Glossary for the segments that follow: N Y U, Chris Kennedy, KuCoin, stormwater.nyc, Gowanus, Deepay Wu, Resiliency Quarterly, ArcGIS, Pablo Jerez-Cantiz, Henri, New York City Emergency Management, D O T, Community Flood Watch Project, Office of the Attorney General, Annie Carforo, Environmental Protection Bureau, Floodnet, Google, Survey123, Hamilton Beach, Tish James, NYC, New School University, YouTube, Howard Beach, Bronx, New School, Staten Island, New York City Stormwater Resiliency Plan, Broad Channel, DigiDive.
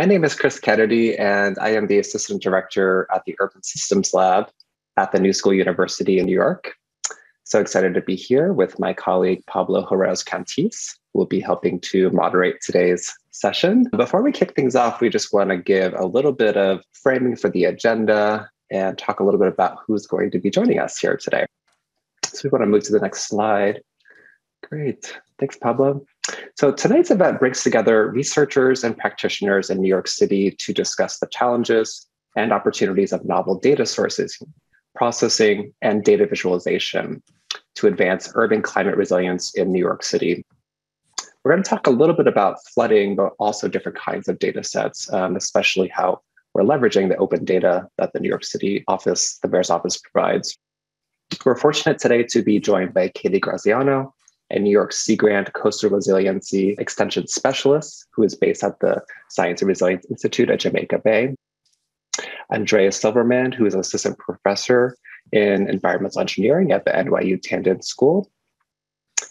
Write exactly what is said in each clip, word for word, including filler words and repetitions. my name is Chris Kennedy, and I am the Assistant Director at the Urban Systems Lab at the New School University in New York. So excited to be here with my colleague, Pablo Jerez-Cantiz, who will be helping to moderate today's session. Before we kick things off, we just want to give a little bit of framing for the agenda and talk a little bit about who's going to be joining us here today. So we want to move to the next slide. Great. Thanks, Pablo. So tonight's event brings together researchers and practitioners in New York City to discuss the challenges and opportunities of novel data sources, processing, and data visualization to advance urban climate resilience in New York City. We're going to talk a little bit about flooding, but also different kinds of data sets, um, especially how we're leveraging the open data that the New York City office, the Mayor's Office, provides. We're fortunate today to be joined by Katie Graziano, a New York Sea Grant Coastal Resiliency Extension Specialist, who is based at the Science and Resilience Institute at Jamaica Bay. Andrea Silverman, who is an Assistant Professor in Environmental Engineering at the N Y U Tandon School,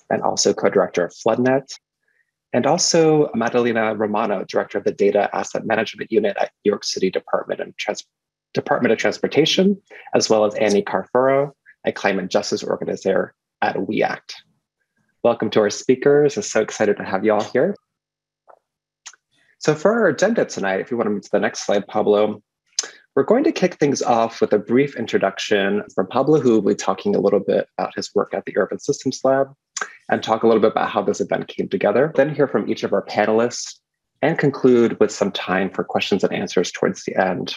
and also Co-Director of Floodnet. And also Madalena Romano, Director of the Data Asset Management Unit at New York City Department of, Trans Department of Transportation, as well as Annie Carforo, a Climate Justice Organizer at W E ACT. Welcome to our speakers. I'm so excited to have you all here. So for our agenda tonight, if you want to move to the next slide, Pablo, we're going to kick things off with a brief introduction from Pablo, who will be talking a little bit about his work at the Urban Systems Lab and talk a little bit about how this event came together, then hear from each of our panelists and conclude with some time for questions and answers towards the end.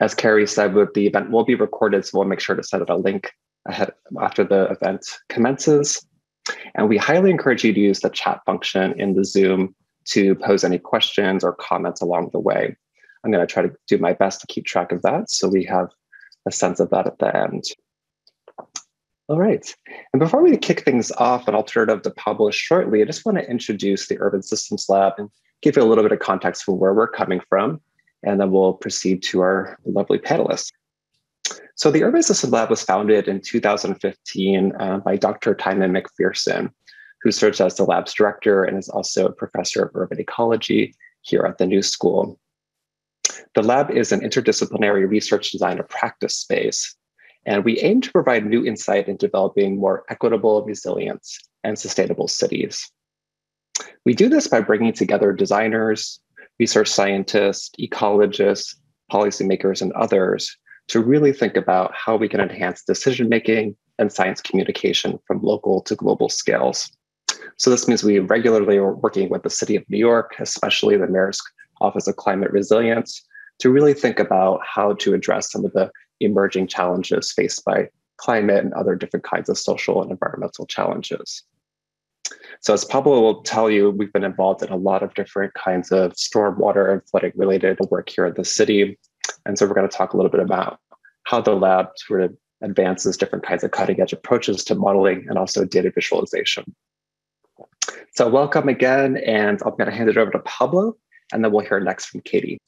As Carrie said, the event will be recorded, so we'll make sure to send out a link ahead after the event commences. And we highly encourage you to use the chat function in the Zoom to pose any questions or comments along the way. I'm going to try to do my best to keep track of that so we have a sense of that at the end. All right. And before we kick things off, and I'll turn it over to Pablo shortly, I just want to introduce the Urban Systems Lab and give you a little bit of context for where we're coming from, and then we'll proceed to our lovely panelists. So the Urban Systems Lab was founded in two thousand fifteen uh, by Doctor Timon McPherson, who serves as the lab's director and is also a professor of urban ecology here at the New School. The lab is an interdisciplinary research design and practice space, and we aim to provide new insight in developing more equitable, resilient, and sustainable cities. We do this by bringing together designers, research scientists, ecologists, policymakers, and others to really think about how we can enhance decision-making and science communication from local to global scales. So this means we regularly are working with the City of New York, especially the Mayor's Office of Climate Resilience, to really think about how to address some of the emerging challenges faced by climate and other different kinds of social and environmental challenges. So as Pablo will tell you, we've been involved in a lot of different kinds of stormwater and flooding related work here in the city. And so we're going to talk a little bit about how the lab sort of advances different kinds of cutting edge approaches to modeling and also data visualization. So welcome again, and I'm going to hand it over to Pablo, and then we'll hear next from Katie.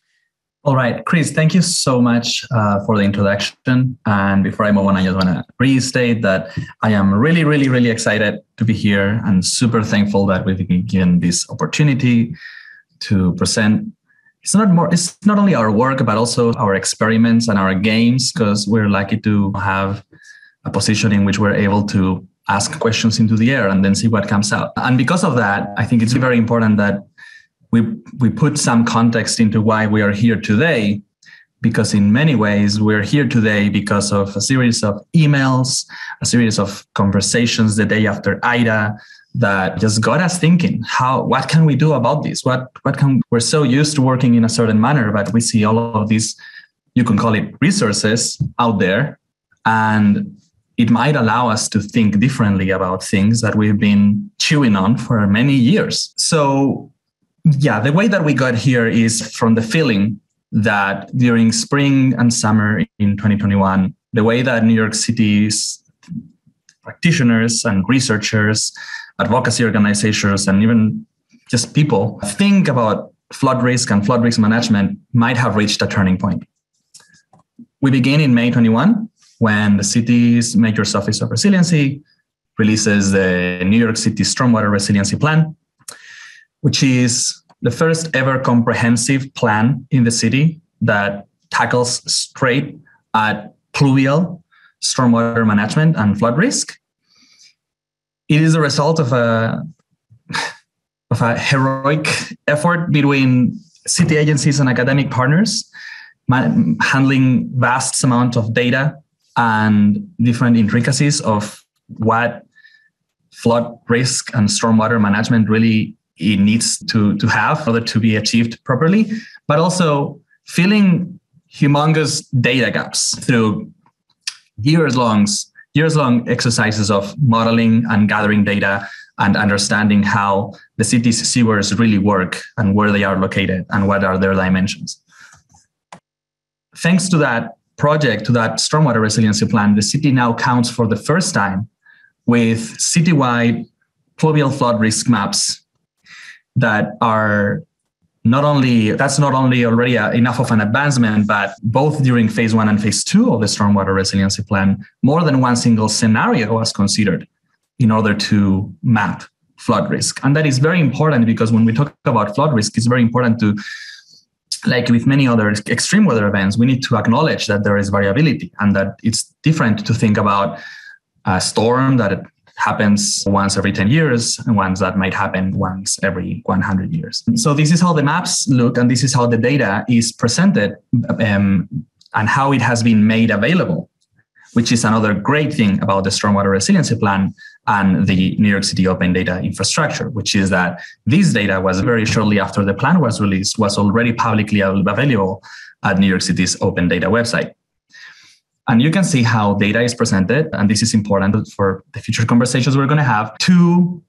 All right, Chris, thank you so much uh, for the introduction. And before I move on, I just want to restate that I am really, really, really excited to be here and super thankful that we've been given this opportunity to present. It's not more. It's not only our work, but also our experiments and our games, because we're lucky to have a position in which we're able to ask questions into the air and then see what comes out. And because of that, I think it's very important that we we put some context into why we are here today, because in many ways we're here today because of a series of emails, a series of conversations the day after Ida, that just got us thinking, how, what can we do about this? What, what can, we're so used to working in a certain manner, but we see all of these, you can call it resources out there, and it might allow us to think differently about things that we've been chewing on for many years. So yeah, the way that we got here is from the feeling that during spring and summer in twenty twenty-one, the way that New York City's practitioners and researchers, advocacy organizations, and even just people think about flood risk and flood risk management might have reached a turning point. We begin in May twenty-one, when the city's Mayor's Office of Resiliency releases the New York City Stormwater Resiliency Plan, which is the first ever comprehensive plan in the city that tackles straight at pluvial stormwater management and flood risk. It is a result of a, of a heroic effort between city agencies and academic partners, man, handling vast amounts of data and different intricacies of what flood risk and stormwater management really it needs to, to have in order to be achieved properly, but also filling humongous data gaps through years-long years-long exercises of modeling and gathering data and understanding how the city's sewers really work and where they are located and what are their dimensions. Thanks to that project, to that stormwater resiliency plan, the city now counts for the first time with citywide pluvial flood risk maps that are not only, that's not only already a, enough of an advancement, but both during phase one and phase two of the Stormwater Resiliency Plan, more than one single scenario was considered in order to map flood risk. And that is very important because when we talk about flood risk, it's very important to, like with many other extreme weather events, we need to acknowledge that there is variability and that it's different to think about a storm that it, happens once every ten years and ones that might happen once every one hundred years. So this is how the maps look and this is how the data is presented um, and how it has been made available, which is another great thing about the Stormwater Resiliency Plan and the New York City Open Data Infrastructure, which is that this data was very shortly after the plan was released, was already publicly available at New York City's Open Data website. And you can see how data is presented, and this is important for the future conversations we're going to have, two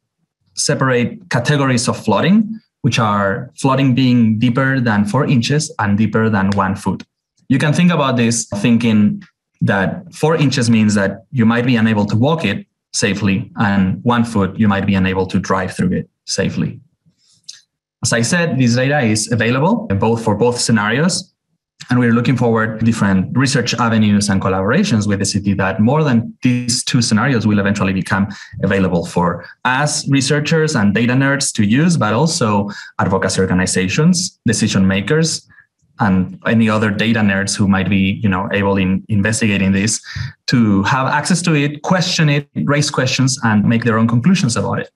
separate categories of flooding, which are flooding being deeper than four inches and deeper than one foot. You can think about this thinking that four inches means that you might be unable to walk it safely, and one foot you might be unable to drive through it safely. As I said, this data is available both for both scenarios. And we're looking forward to different research avenues and collaborations with the city that more than these two scenarios will eventually become available for us researchers and data nerds to use, but also advocacy organizations, decision makers, and any other data nerds who might be, you know, able in investigating this to have access to it, question it, raise questions, and make their own conclusions about it.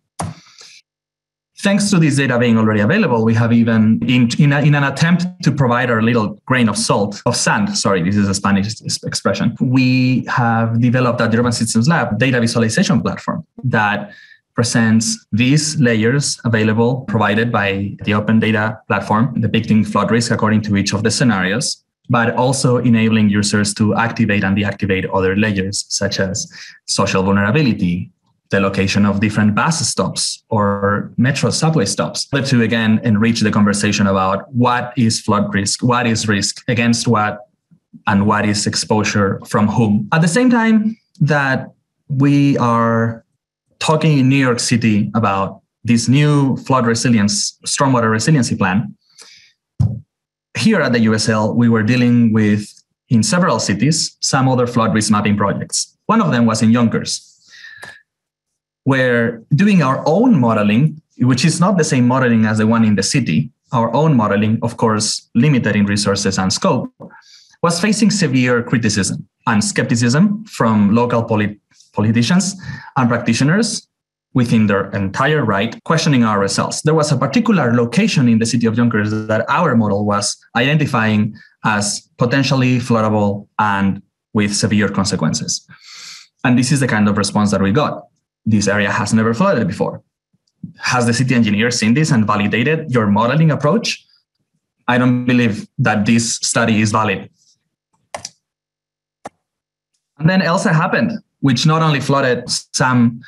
Thanks to this data being already available, we have even, in, in, a, in an attempt to provide our little grain of salt, of sand, sorry, this is a Spanish expression, we have developed at the Urban Systems Lab data visualization platform that presents these layers available, provided by the Open Data platform, depicting flood risk according to each of the scenarios, but also enabling users to activate and deactivate other layers, such as social vulnerability, the location of different bus stops or metro subway stops, but to again enrich the conversation about what is flood risk, what is risk against what, and what is exposure from whom. At the same time that we are talking in New York City about this new flood resilience, stormwater resiliency plan, here at the U S L, we were dealing with, in several cities, some other flood risk mapping projects. One of them was in Yonkers. We're doing our own modeling, which is not the same modeling as the one in the city. Our own modeling, of course, limited in resources and scope, was facing severe criticism and skepticism from local polit- politicians and practitioners within their entire right, questioning our results. There was a particular location in the city of Yonkers that our model was identifying as potentially floodable and with severe consequences. And this is the kind of response that we got. This area has never flooded before. Has the city engineer seen this and validated your modeling approach? I don't believe that this study is valid. And then ELSA happened, which not only flooded some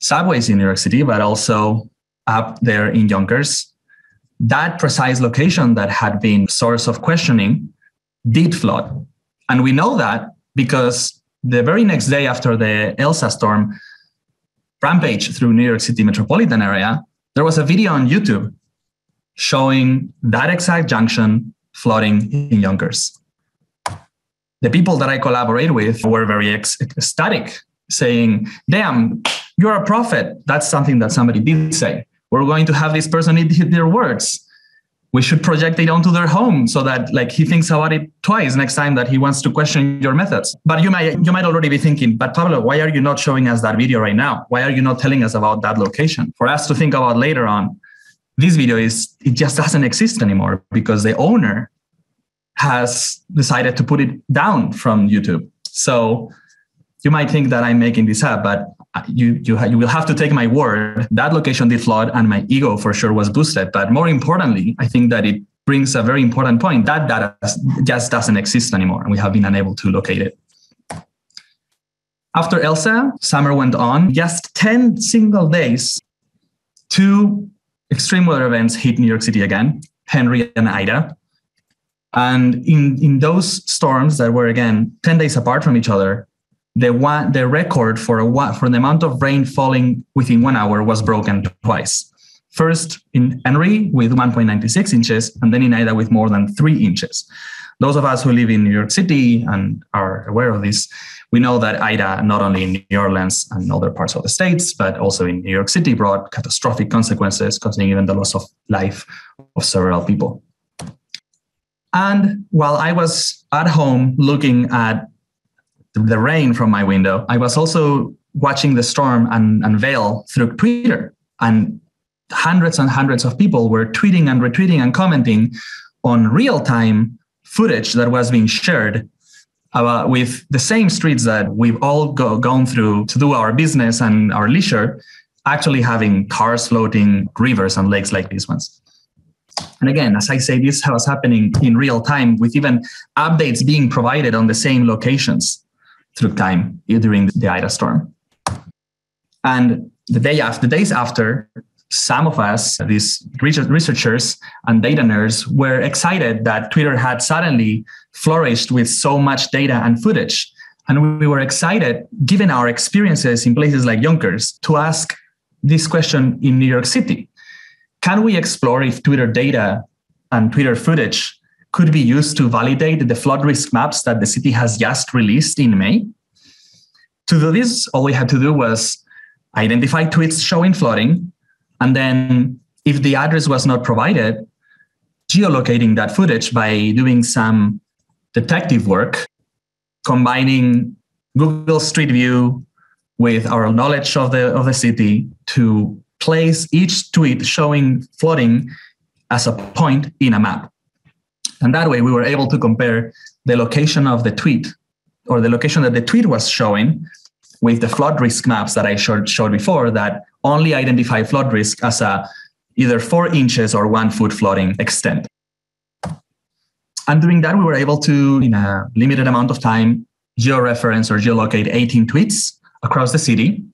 subways in New York City, but also up there in Yonkers. That precise location that had been source of questioning did flood. And we know that because the very next day after the ELSA storm rampage through New York City metropolitan area, there was a video on YouTube showing that exact junction flooding in Yonkers. The people that I collaborate with were very ecstatic, saying, damn, you're a prophet. That's something that somebody did say. We're going to have this person eat their words. we should project it onto their home so that like he thinks about it twice next time that he wants to question your methods. But you might you might already be thinking, but Pablo, why are you not showing us that video right now? Why are you not telling us about that location for us to think about later on? This video is, it just doesn't exist anymore because the owner has decided to put it down from YouTube. So you might think that I'm making this up, but you you, ha- you will have to take my word. That location did flood and my ego for sure was boosted. But more importantly, I think that it brings a very important point. That data just doesn't exist anymore, and we have been unable to locate it. After ELSA, summer went on. Just ten single days, two extreme weather events hit New York City again, Henri and Ida. And in, in those storms that were, again, ten days apart from each other, the one, the record for a, for the amount of rain falling within one hour was broken twice. First in Henri with one point nine six inches, and then in Ida with more than three inches. Those of us who live in New York City and are aware of this, we know that Ida, not only in New Orleans and other parts of the states, but also in New York City, brought catastrophic consequences, causing even the loss of life of several people. And while I was at home looking at the rain from my window, I was also watching the storm un- unveil through Twitter. And hundreds and hundreds of people were tweeting and retweeting and commenting on real-time footage that was being shared about, with the same streets that we've all go- gone through to do our business and our leisure, actually having cars floating, rivers and lakes like these ones. And again, as I say, this was happening in real time with even updates being provided on the same locations through time during the Ida storm. And the day after, the days after, some of us, these researchers and data nerds, were excited that Twitter had suddenly flourished with so much data and footage. And we were excited, given our experiences in places like Yonkers, to ask this question in New York City. Can we explore if Twitter data and Twitter footage could be used to validate the flood risk maps that the city has just released in May? To do this, all we had to do was identify tweets showing flooding, and then if the address was not provided, geolocating that footage by doing some detective work, combining Google Street View with our knowledge of the, of the city to place each tweet showing flooding as a point in a map. And that way we were able to compare the location of the tweet, or the location that the tweet was showing, with the flood risk maps that I showed, showed before that only identify flood risk as a either four inches or one foot flooding extent. And doing that, we were able to, in a limited amount of time, georeference or geolocate eighteen tweets across the city,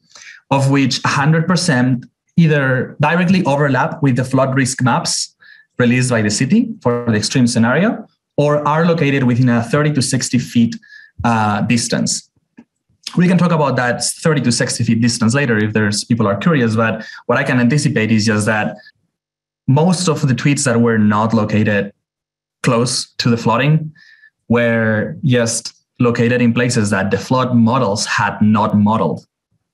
of which one hundred percent either directly overlap with the flood risk maps released by the city for the extreme scenario, or are located within a thirty to sixty feet uh, distance. We can talk about that thirty to sixty feet distance later if there's people are curious, but what I can anticipate is just that most of the tweets that were not located close to the flooding were just located in places that the flood models had not modeled,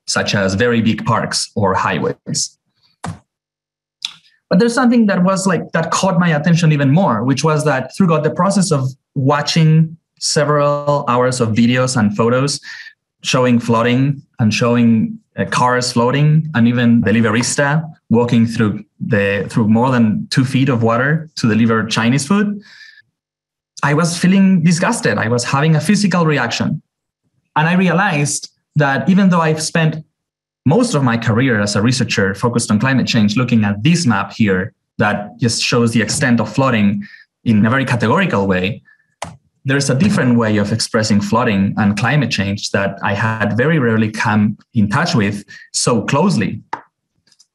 such as very big parks or highways. But there's something that was like, that caught my attention even more, which was that throughout the process of watching several hours of videos and photos showing flooding and showing uh, cars floating, and even the deliverista walking through the through more than two feet of water to deliver Chinese food, I was feeling disgusted. I was having a physical reaction. And I realized that even though I've spent most of my career as a researcher focused on climate change, looking at this map here that just shows the extent of flooding in a very categorical way, there's a different way of expressing flooding and climate change that I had very rarely come in touch with so closely,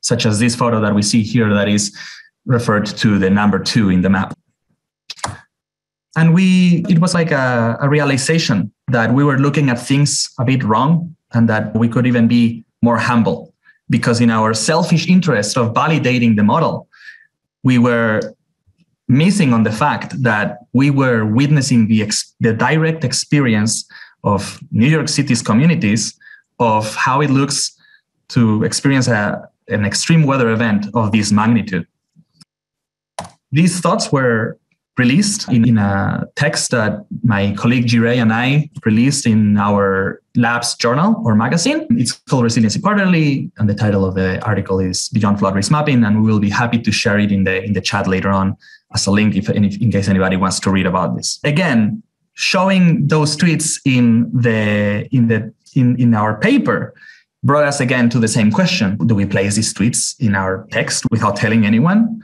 such as this photo that we see here that is referred to the number two in the map. And we, it was like a, a realization that we were looking at things a bit wrong, and that we could even be more humble, because in our selfish interest of validating the model, we were missing on the fact that we were witnessing the, ex- the direct experience of New York City's communities, of how it looks to experience a, an extreme weather event of this magnitude. These thoughts were released in, in a text that my colleague Jireh and I released in our lab's journal or magazine. It's called Resiliency Quarterly, and the title of the article is Beyond Flood Risk Mapping, and we will be happy to share it in the in the chat later on as a link if in case anybody wants to read about this. Again, showing those tweets in the in the in, in our paper brought us again to the same question. Do we place these tweets in our text without telling anyone?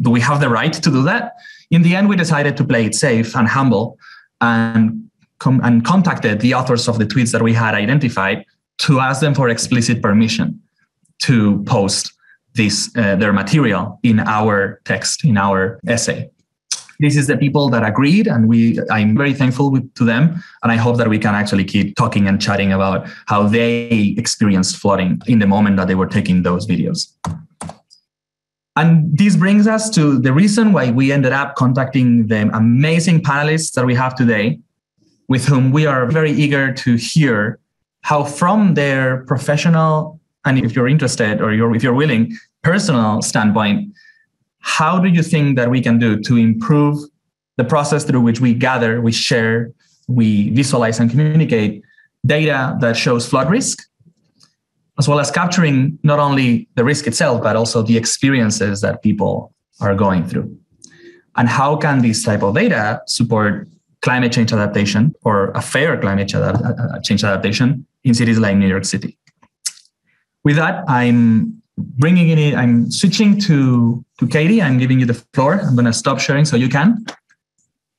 Do we have the right to do that? In the end, we decided to play it safe and humble and, com- and contacted the authors of the tweets that we had identified to ask them for explicit permission to post this uh, their material in our text, in our essay. This is the people that agreed, and we I'm very thankful with, to them, and I hope that we can actually keep talking and chatting about how they experienced flooding in the moment that they were taking those videos. And this brings us to the reason why we ended up contacting the amazing panelists that we have today, with whom we are very eager to hear how from their professional, and if you're interested or you're, if you're willing, personal standpoint, how do you think that we can do to improve the process through which we gather, we share, we visualize and communicate data that shows flood risk, as well as capturing not only the risk itself, but also the experiences that people are going through? And how can this type of data support climate change adaptation or a fair climate change adaptation in cities like New York City? With that, I'm bringing in it, I'm switching to, to Katie. I'm giving you the floor. I'm going to stop sharing so you can.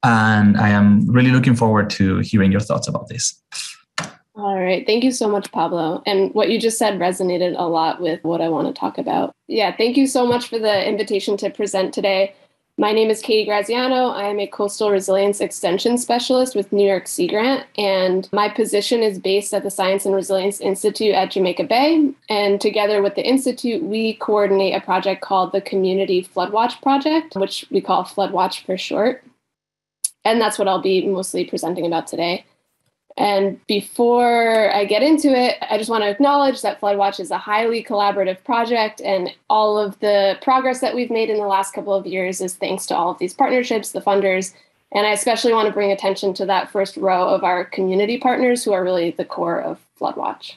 And I am really looking forward to hearing your thoughts about this. All right. Thank you so much, Pablo. And what you just said resonated a lot with what I want to talk about. Yeah, thank you so much for the invitation to present today. My name is Katie Graziano. I am a Coastal Resilience Extension Specialist with New York Sea Grant, and my position is based at the Science and Resilience Institute at Jamaica Bay. And together with the Institute, we coordinate a project called the Community Flood Watch Project, which we call Flood Watch for short. And that's what I'll be mostly presenting about today. And before I get into it, I just want to acknowledge that FloodWatch is a highly collaborative project, and all of the progress that we've made in the last couple of years is thanks to all of these partnerships, the funders, and I especially want to bring attention to that first row of our community partners who are really the core of FloodWatch.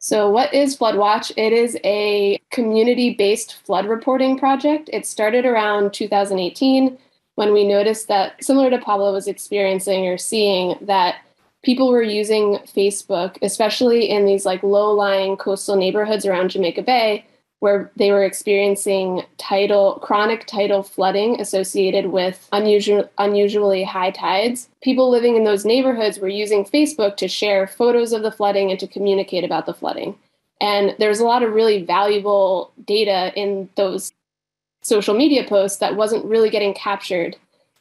So what is FloodWatch? It is a community-based flood reporting project. It started around two thousand eighteen when we noticed that, similar to Pablo was experiencing or seeing, that people were using Facebook, especially in these like low-lying coastal neighborhoods around Jamaica Bay, where they were experiencing tidal, chronic tidal flooding associated with unusual, unusually high tides. People living in those neighborhoods were using Facebook to share photos of the flooding and to communicate about the flooding. And there's a lot of really valuable data in those social media posts that wasn't really getting captured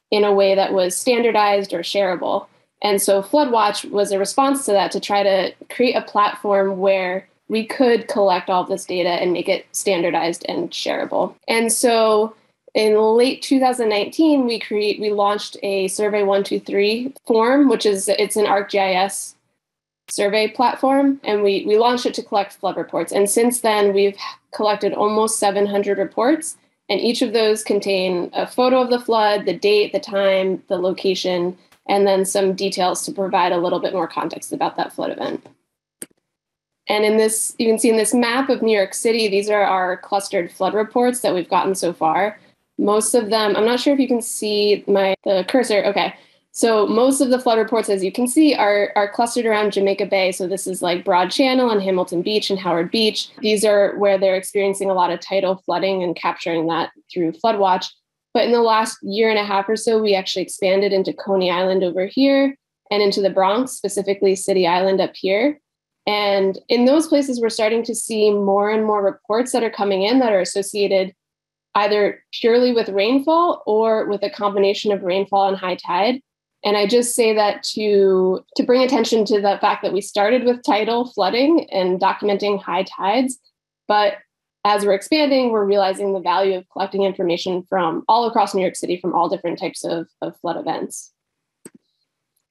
in a way that was standardized or shareable. And so FloodWatch was a response to that, to try to create a platform where we could collect all this data and make it standardized and shareable. And so in late two thousand nineteen, we create we launched a Survey one two three form, which is it's an ArcGIS survey platform, and we, we launched it to collect flood reports. And since then, we've collected almost seven hundred reports, and each of those contain a photo of the flood, the date, the time, the location, and then some details to provide a little bit more context about that flood event. And in this, you can see in this map of New York City, these are our clustered flood reports that we've gotten so far. Most of them, I'm not sure if you can see my the cursor, okay. So most of the flood reports, as you can see, are, are clustered around Jamaica Bay. So this is like Broad Channel and Hamilton Beach and Howard Beach. These are where they're experiencing a lot of tidal flooding and capturing that through FloodWatch. But in the last year and a half or so, we actually expanded into Coney Island over here and into the Bronx, specifically City Island up here. And in those places, we're starting to see more and more reports that are coming in that are associated either purely with rainfall or with a combination of rainfall and high tide. And I just say that to, to bring attention to the fact that we started with tidal flooding and documenting high tides, but as we're expanding, we're realizing the value of collecting information from all across New York City, from all different types of, of flood events.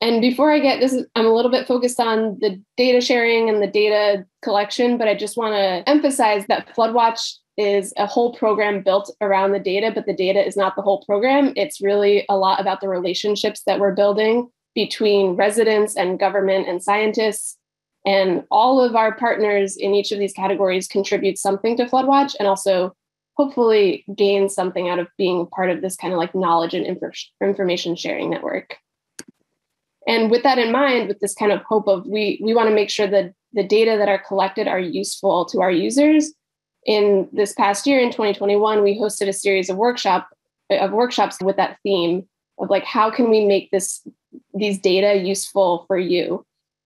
And before I get this, I'm a little bit focused on the data sharing and the data collection, but I just want to emphasize that FloodWatch is a whole program built around the data, but the data is not the whole program. It's really a lot about the relationships that we're building between residents and government and scientists. And all of our partners in each of these categories contribute something to FloodWatch and also hopefully gain something out of being part of this kind of like knowledge and inf- information sharing network. And with that in mind, with this kind of hope of we, we want to make sure that the data that are collected are useful to our users. In this past year, in twenty twenty-one, we hosted a series of workshop of workshops with that theme of like, how can we make this these data useful for you?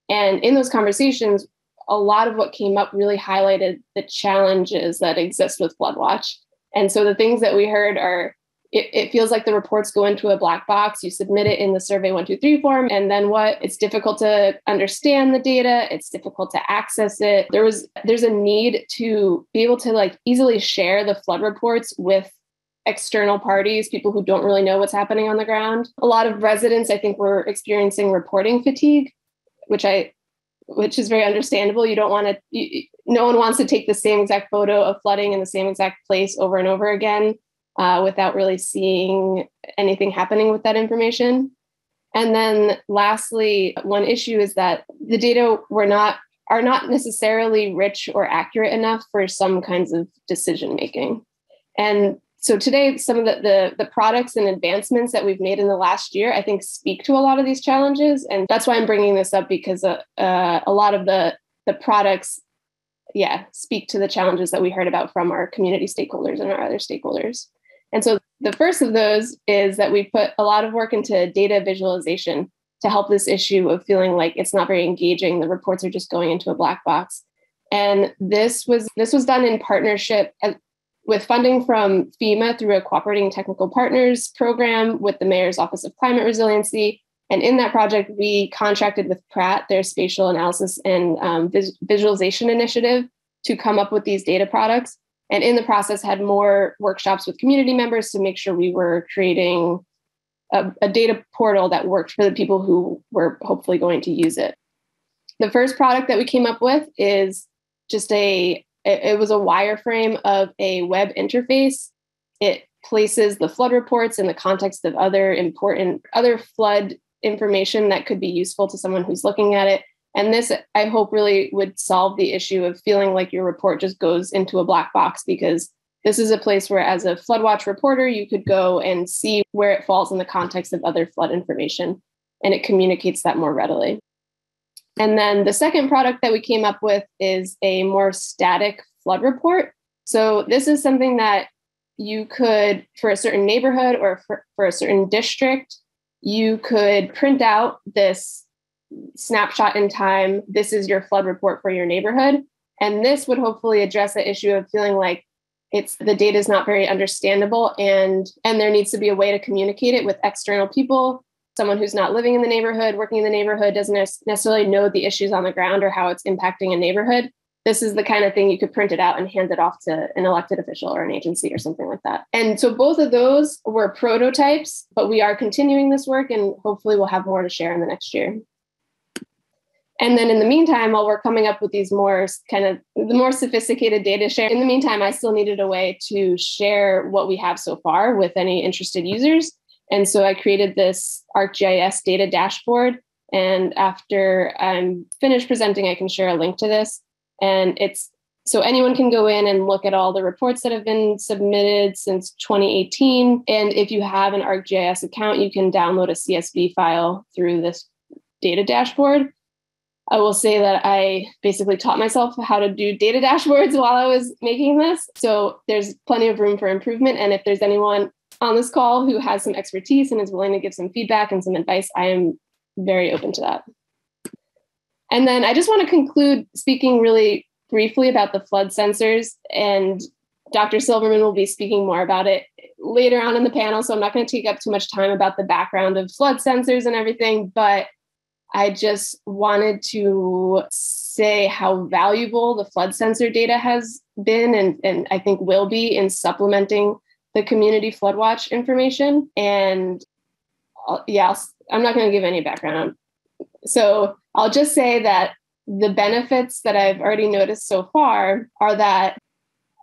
And in those conversations, a lot of what came up really highlighted the challenges that exist with FloodWatch. And so the things that we heard are, it, it feels like the reports go into a black box. You submit it in the survey one, two, three form, and then what? It's difficult to understand the data. It's difficult to access it. There was, there's a need to be able to like easily share the flood reports with external parties, people who don't really know what's happening on the ground. A lot of residents, I think, were experiencing reporting fatigue, which I, which is very understandable. You don't want to, you, no one wants to take the same exact photo of flooding in the same exact place over and over again uh, without really seeing anything happening with that information. And then lastly, one issue is that the data were not, are not necessarily rich or accurate enough for some kinds of decision-making. And so today, some of the, the, the products and advancements that we've made in the last year, I think, speak to a lot of these challenges. And that's why I'm bringing this up, because uh, uh, a lot of the, the products, yeah, speak to the challenges that we heard about from our community stakeholders and our other stakeholders. And so the first of those is that we put a lot of work into data visualization to help this issue of feeling like it's not very engaging. The reports are just going into a black box. And this was, this was done in partnership as, with funding from FEMA through a cooperating technical partners program with the Mayor's Office of Climate Resiliency. And in that project, we contracted with Pratt, their spatial analysis and um, vis- visualization initiative, to come up with these data products. And in the process had more workshops with community members to make sure we were creating a, a data portal that worked for the people who were hopefully going to use it. The first product that we came up with is just a It was a wireframe of a web interface. It places the flood reports in the context of other important, other flood information that could be useful to someone who's looking at it. And this, I hope, really would solve the issue of feeling like your report just goes into a black box, because this is a place where, as a FloodWatch reporter, you could go and see where it falls in the context of other flood information, and it communicates that more readily. And then the second product that we came up with is a more static flood report. So this is something that you could, for a certain neighborhood or for, for a certain district, you could print out this snapshot in time. This is your flood report for your neighborhood. And this would hopefully address the issue of feeling like it's the data is not very understandable and, and there needs to be a way to communicate it with external people. Someone who's not living in the neighborhood, working in the neighborhood, doesn't necessarily know the issues on the ground or how it's impacting a neighborhood. This is the kind of thing you could print it out and hand it off to an elected official or an agency or something like that. And so both of those were prototypes, but we are continuing this work and hopefully we'll have more to share in the next year. And then in the meantime, while we're coming up with these more kind of the more sophisticated data share, in the meantime, I still needed a way to share what we have so far with any interested users. And so I created this ArcGIS data dashboard. And after I'm finished presenting, I can share a link to this. And it's so anyone can go in and look at all the reports that have been submitted since twenty eighteen. And if you have an ArcGIS account, you can download a C S V file through this data dashboard. I will say that I basically taught myself how to do data dashboards while I was making this. So there's plenty of room for improvement. And if there's anyone on this call who has some expertise and is willing to give some feedback and some advice, I am very open to that. And then I just want to conclude speaking really briefly about the flood sensors, and Doctor Silverman will be speaking more about it later on in the panel. So I'm not going to take up too much time about the background of flood sensors and everything, but I just wanted to say how valuable the flood sensor data has been and, and I think will be in supplementing the community flood watch information. And I'll, yeah, I'll, I'm not going to give any background. So I'll just say that the benefits that I've already noticed so far are that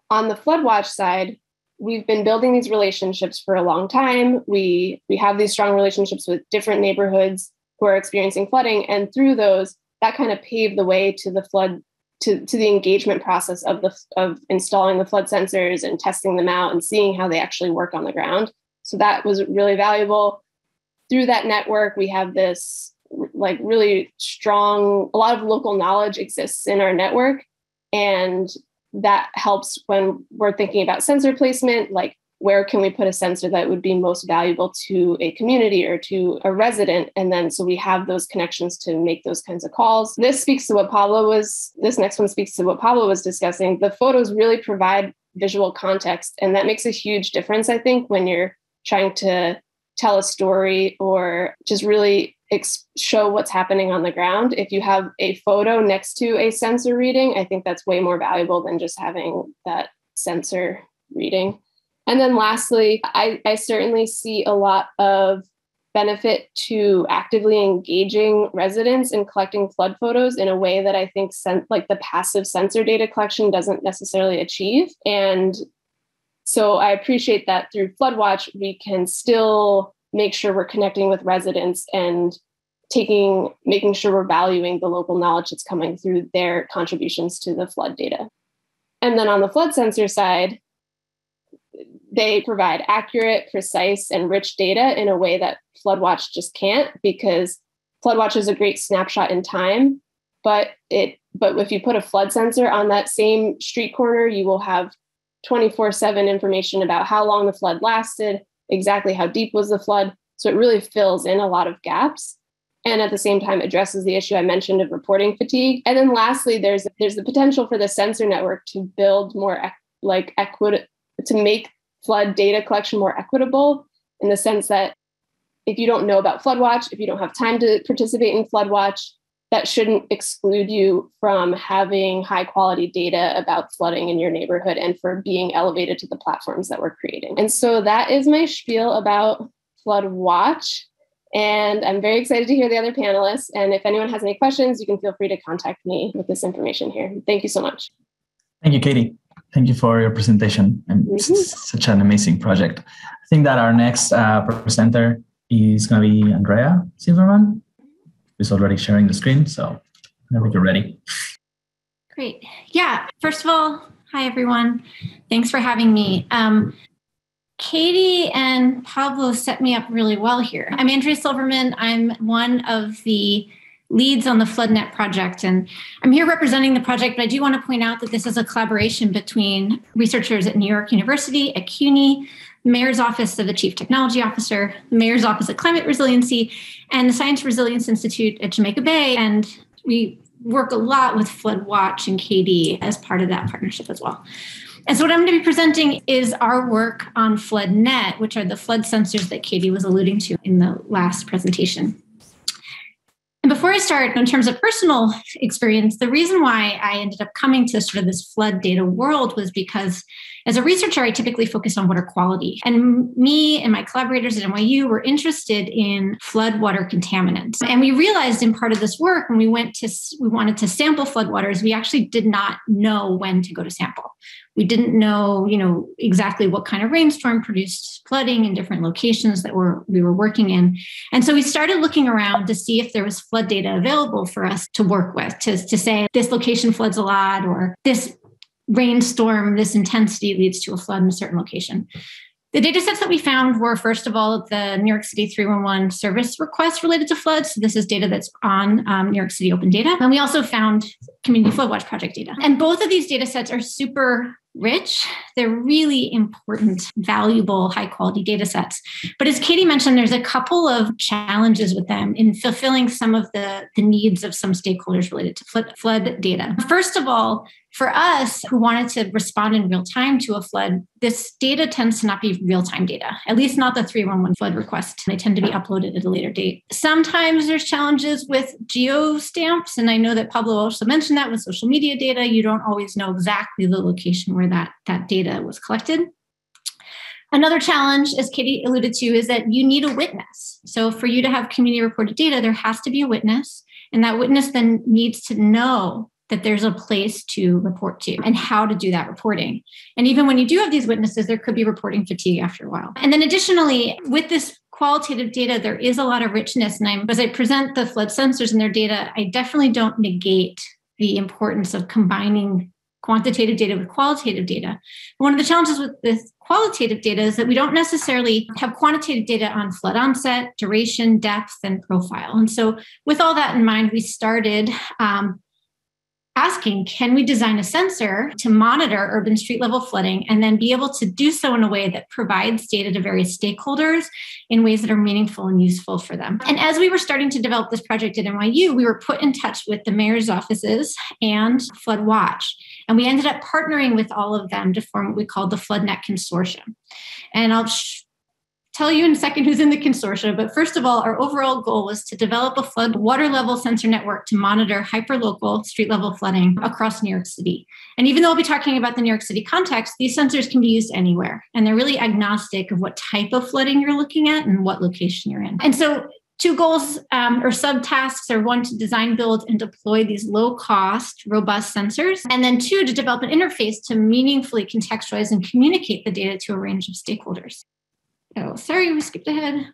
On the flood watch side, we've been building these relationships for a long time. We, we have these strong relationships with different neighborhoods who are experiencing flooding. And through those, that kind of paved the way to the flood, to, to the engagement process of the of installing the flood sensors and testing them out and seeing how they actually work on the ground. So that was really valuable. Through that network, we have this like really strong, a lot of local knowledge exists in our network. And that helps when we're thinking about sensor placement, like where can we put a sensor that would be most valuable to a community or to a resident? And then, so we have those connections to make those kinds of calls. This speaks to what Pablo was, this next one speaks to what Pablo was discussing. The photos really provide visual context. And that makes a huge difference, I think, when you're trying to tell a story or just really ex- show what's happening on the ground. If you have a photo next to a sensor reading, I think that's way more valuable than just having that sensor reading. And then lastly, I, I certainly see a lot of benefit to actively engaging residents in collecting flood photos in a way that I think sen- like the passive sensor data collection doesn't necessarily achieve. And so I appreciate that through FloodWatch, we can still make sure we're connecting with residents and taking, making sure we're valuing the local knowledge that's coming through their contributions to the flood data. And then on the flood sensor side, they provide accurate, precise, and rich data in a way that FloodWatch just can't, because FloodWatch is a great snapshot in time, but it but if you put a flood sensor on that same street corner, you will have twenty-four seven information about how long the flood lasted, exactly how deep was the flood. So it really fills in a lot of gaps, and at the same time addresses the issue I mentioned of reporting fatigue. And then lastly, there's there's the potential for the sensor network to build more ec- like equity, to make flood data collection more equitable, in the sense that if you don't know about FloodWatch, if you don't have time to participate in FloodWatch, that shouldn't exclude you from having high quality data about flooding in your neighborhood and for being elevated to the platforms that we're creating. And so that is my spiel about FloodWatch. And I'm very excited to hear the other panelists. And if anyone has any questions, you can feel free to contact me with this information here. Thank you so much. Thank you, Katie. Thank you for your presentation. And mm-hmm. Such an amazing project. I think that our next uh, presenter is going to be Andrea Silverman, who's already sharing the screen. So whenever you're ready. Great. Yeah. First of all, hi, everyone. Thanks for having me. Um, Katie and Pablo set me up really well here. I'm Andrea Silverman. I'm one of the leads on the Floodnet project, and I'm here representing the project, but I do want to point out that this is a collaboration between researchers at New York University, at CUNY, the Mayor's Office of the Chief Technology Officer, the Mayor's Office of Climate Resiliency, and the Science and Resilience Institute at Jamaica Bay. And we work a lot with FloodWatch and K D as part of that partnership as well. And so what I'm going to be presenting is our work on FloodNet, which are the flood sensors that K D was alluding to in the last presentation. And before I start, in terms of personal experience, the reason why I ended up coming to sort of this flood data world was because as a researcher, I typically focused on water quality. And me and my collaborators at N Y U were interested in floodwater contaminants. And we realized in part of this work, when we went to, we wanted to sample floodwaters, we actually did not know when to go to sample. We didn't know, you know, exactly what kind of rainstorm produced flooding in different locations that were we were working in. And so we started looking around to see if there was flood data available for us to work with, to, to say this location floods a lot, or this rainstorm, this intensity leads to a flood in a certain location. The data sets that we found were, first of all, the New York City three one one service requests related to floods. So this is data that's on um, New York City Open Data. And we also found Community Flood Watch Project data. And both of these data sets are super rich. They're really important, valuable, high quality data sets. But as Katie mentioned, there's a couple of challenges with them in fulfilling some of the, the needs of some stakeholders related to flood, flood data. First of all, for us who wanted to respond in real time to a flood, this data tends to not be real time data, at least not the three one one flood request. They tend to be uploaded at a later date. Sometimes there's challenges with geo stamps. And I know that Pablo also mentioned that with social media data, you don't always know exactly the location where that, that data was collected. Another challenge, as Katie alluded to, is that you need a witness. So for you to have community reported data, there has to be a witness. And that witness then needs to know that there's a place to report to and how to do that reporting. And even when you do have these witnesses, there could be reporting fatigue after a while. And then additionally, with this qualitative data, there is a lot of richness. And I'm, as I present the flood sensors and their data, I definitely don't negate the importance of combining quantitative data with qualitative data. One of the challenges with this qualitative data is that we don't necessarily have quantitative data on flood onset, duration, depth, and profile. And so with all that in mind, we started um, asking, can we design a sensor to monitor urban street level flooding and then be able to do so in a way that provides data to various stakeholders in ways that are meaningful and useful for them? And as we were starting to develop this project at N Y U, we were put in touch with the mayor's offices and Flood Watch. And we ended up partnering with all of them to form what we called the Floodnet Consortium. And I'll sh- tell you in a second who's in the consortia. But first of all, our overall goal was to develop a flood water level sensor network to monitor hyperlocal street level flooding across New York City. And even though I'll be talking about the New York City context, these sensors can be used anywhere. And they're really agnostic of what type of flooding you're looking at and what location you're in. And so two goals um, or subtasks are one, to design, build, and deploy these low-cost, robust sensors. And then two, to develop an interface to meaningfully contextualize and communicate the data to a range of stakeholders. Oh, sorry, we skipped ahead.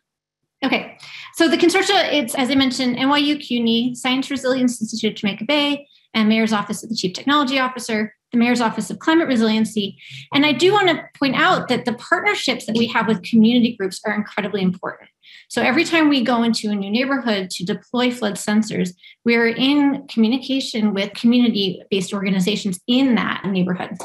Okay, so the consortia, it's, as I mentioned, N Y U, C U N Y, Science and Resilience Institute, Jamaica Bay, and Mayor's Office of the Chief Technology Officer, the Mayor's Office of Climate Resiliency. And I do want to point out that the partnerships that we have with community groups are incredibly important. So every time we go into a new neighborhood to deploy flood sensors, we're in communication with community-based organizations in that neighborhood.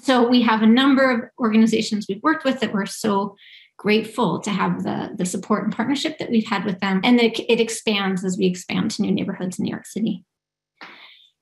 So we have a number of organizations we've worked with that we're so grateful to have the, the support and partnership that we've had with them. And it, it expands as we expand to new neighborhoods in New York City.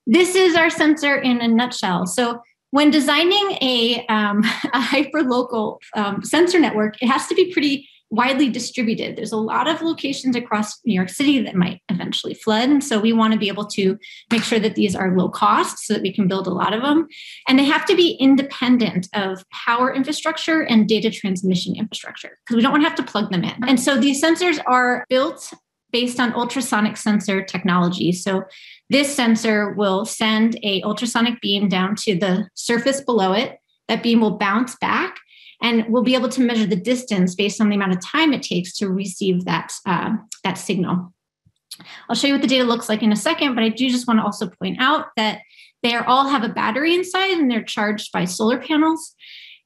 This is our sensor in a nutshell. So when designing a, um, a hyperlocal um, sensor network, it has to be pretty widely distributed. There's a lot of locations across New York City that might eventually flood. And so we want to be able to make sure that these are low cost so that we can build a lot of them. And they have to be independent of power infrastructure and data transmission infrastructure because we don't want to have to plug them in. And so these sensors are built based on ultrasonic sensor technology. So this sensor will send an ultrasonic beam down to the surface below it. That beam will bounce back. And we'll be able to measure the distance based on the amount of time it takes to receive that, uh, that signal. I'll show you what the data looks like in a second, but I do just want to also point out that they are, all have a battery inside and they're charged by solar panels.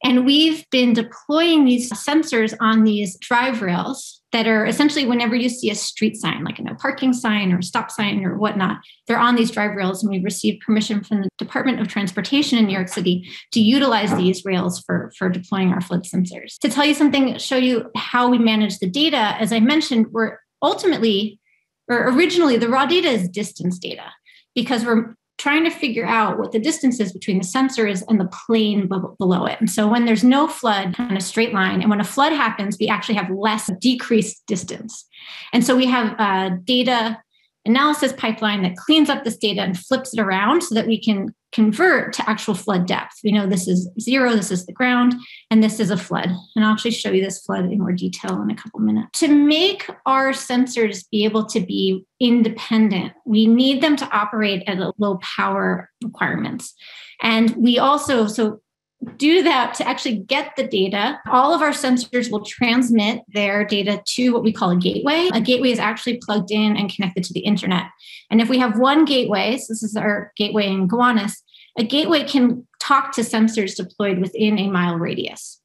And we've been deploying these sensors on these drive rails that are essentially whenever you see a street sign, like a no parking sign or a stop sign or whatnot, they're on these drive rails. And we received permission from the Department of Transportation in New York City to utilize these rails for, for deploying our flood sensors. To tell you something, show you how we manage the data, as I mentioned, we're ultimately, or originally, the raw data is distance data because we're trying to figure out what the distance is between the sensors and the plane b- below it. And so when there's no flood on a straight line, and when a flood happens, we actually have less decreased distance. And so we have a data analysis pipeline that cleans up this data and flips it around so that we can convert to actual flood depth. We know this is zero, this is the ground, and this is a flood. And I'll actually show you this flood in more detail in a couple minutes. To make our sensors be able to be independent, we need them to operate at a low power requirements. And we also, so do that to actually get the data. All of our sensors will transmit their data to what we call a gateway. A gateway is actually plugged in and connected to the internet. And if we have one gateway, so this is our gateway in Gowanus, a gateway can talk to sensors deployed within a mile radius.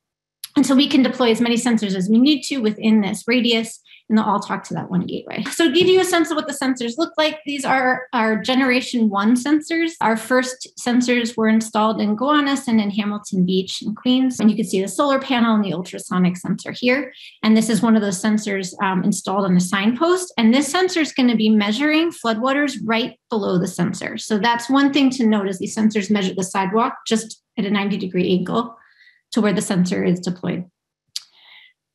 And so we can deploy as many sensors as we need to within this radius, and they'll all talk to that one gateway. So to give you a sense of what the sensors look like, these are our generation one sensors. Our first sensors were installed in Gowanus and in Hamilton Beach in Queens. And you can see the solar panel and the ultrasonic sensor here. And this is one of those sensors um, installed on the signpost. And this sensor is going to be measuring floodwaters right below the sensor. So that's one thing to note is these sensors measure the sidewalk just at a ninety degree angle to where the sensor is deployed.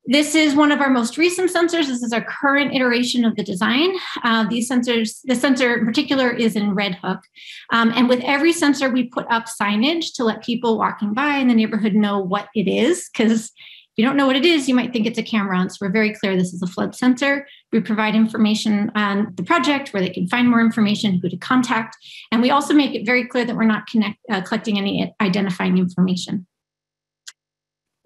This is one of our most recent sensors. This is our current iteration of the design. Uh, these sensors, the sensor in particular is in Red Hook. Um, and with every sensor, we put up signage to let people walking by in the neighborhood know what it is, because you don't know what it is, you might think it's a Cameron. So we're very clear this is a flood sensor. We provide information on the project, where they can find more information, who to contact. And we also make it very clear that we're not connect, uh, collecting any identifying information.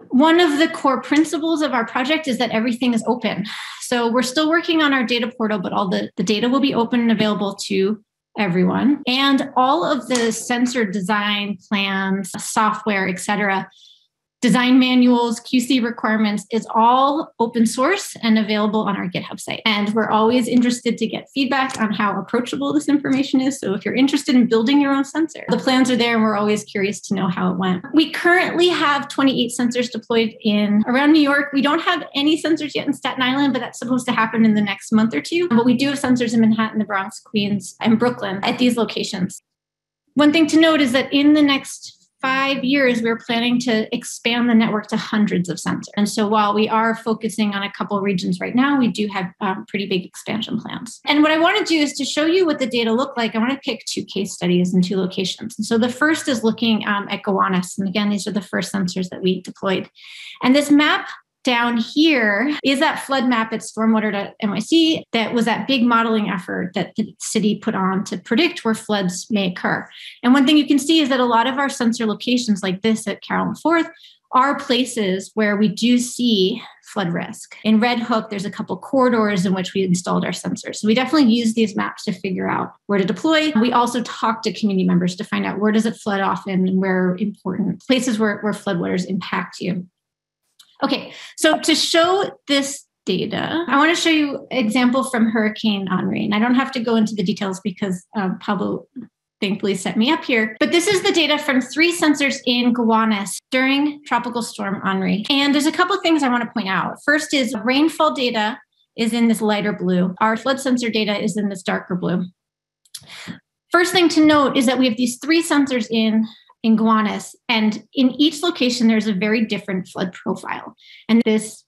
One of the core principles of our project is that everything is open. So we're still working on our data portal, but all the, the data will be open and available to everyone. And all of the sensor design plans, software, et cetera, design manuals, Q C requirements is all open source and available on our GitHub site. And we're always interested to get feedback on how approachable this information is. So if you're interested in building your own sensor, the plans are there and we're always curious to know how it went. We currently have twenty-eight sensors deployed in around New York. We don't have any sensors yet in Staten Island, but that's supposed to happen in the next month or two. But we do have sensors in Manhattan, the Bronx, Queens, and Brooklyn at these locations. One thing to note is that in the next five years, we're planning to expand the network to hundreds of sensors. And so while we are focusing on a couple of regions right now, we do have um, pretty big expansion plans. And what I want to do is to show you what the data look like. I want to pick two case studies in two locations. And so the first is looking um, at Gowanus. And again, these are the first sensors that we deployed. And this map down here is that flood map at stormwater dot N Y C that was that big modeling effort that the city put on to predict where floods may occur. And one thing you can see is that a lot of our sensor locations like this at Carroll and Forth are places where we do see flood risk. In Red Hook, there's a couple corridors in which we installed our sensors. So we definitely use these maps to figure out where to deploy. We also talk to community members to find out where does it flood often and where important places where, where floodwaters impact you. Okay, so to show this data, I want to show you an example from Hurricane Henri. And I don't have to go into the details because um, Pablo thankfully set me up here. But this is the data from three sensors in Gowanus during Tropical Storm Henri. And there's a couple of things I want to point out. First is rainfall data is in this lighter blue. Our flood sensor data is in this darker blue. First thing to note is that we have these three sensors in in Gowanus. And in each location, there's a very different flood profile. And this,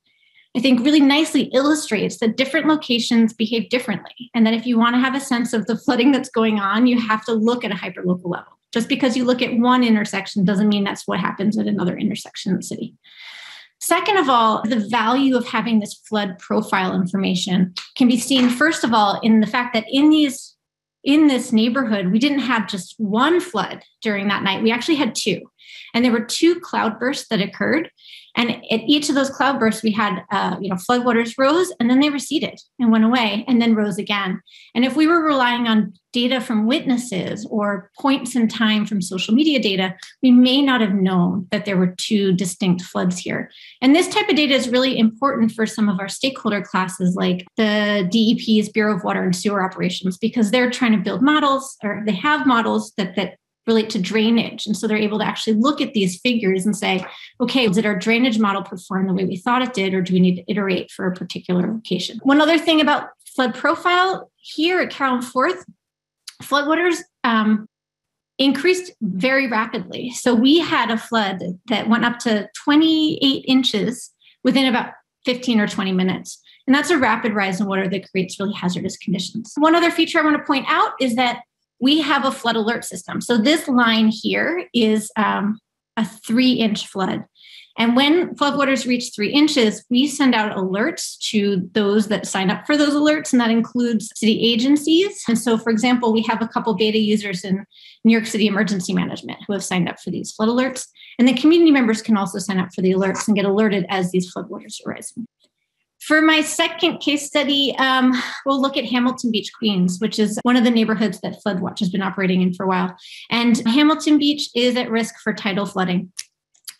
I think, really nicely illustrates that different locations behave differently. And that if you want to have a sense of the flooding that's going on, you have to look at a hyperlocal level. Just because you look at one intersection doesn't mean that's what happens at another intersection in the city. Second of all, the value of having this flood profile information can be seen, first of all, in the fact that in these in this neighborhood, we didn't have just one flood during that night. We actually had two. And there were two cloudbursts that occurred. And at each of those cloudbursts, we had, uh, you know, floodwaters rose and then they receded and went away and then rose again. And if we were relying on data from witnesses or points in time from social media data, we may not have known that there were two distinct floods here. And this type of data is really important for some of our stakeholder classes like the D E P's Bureau of Water and Sewer Operations, because they're trying to build models, or they have models that that relate to drainage. And so they're able to actually look at these figures and say, okay, did our drainage model perform the way we thought it did, or do we need to iterate for a particular location? One other thing about flood profile here at Carroll and Forth, floodwaters um, increased very rapidly. So we had a flood that went up to twenty-eight inches within about fifteen or twenty minutes. And that's a rapid rise in water that creates really hazardous conditions. One other feature I want to point out is that we have a flood alert system. So this line here is um, a three inch flood. And when floodwaters reach three inches, we send out alerts to those that sign up for those alerts. And that includes city agencies. And so, for example, we have a couple beta users in New York City Emergency Management who have signed up for these flood alerts. And the community members can also sign up for the alerts and get alerted as these floodwaters are rising. For my second case study, um, we'll look at Hamilton Beach, Queens, which is one of the neighborhoods that Flood Watch has been operating in for a while. And Hamilton Beach is at risk for tidal flooding.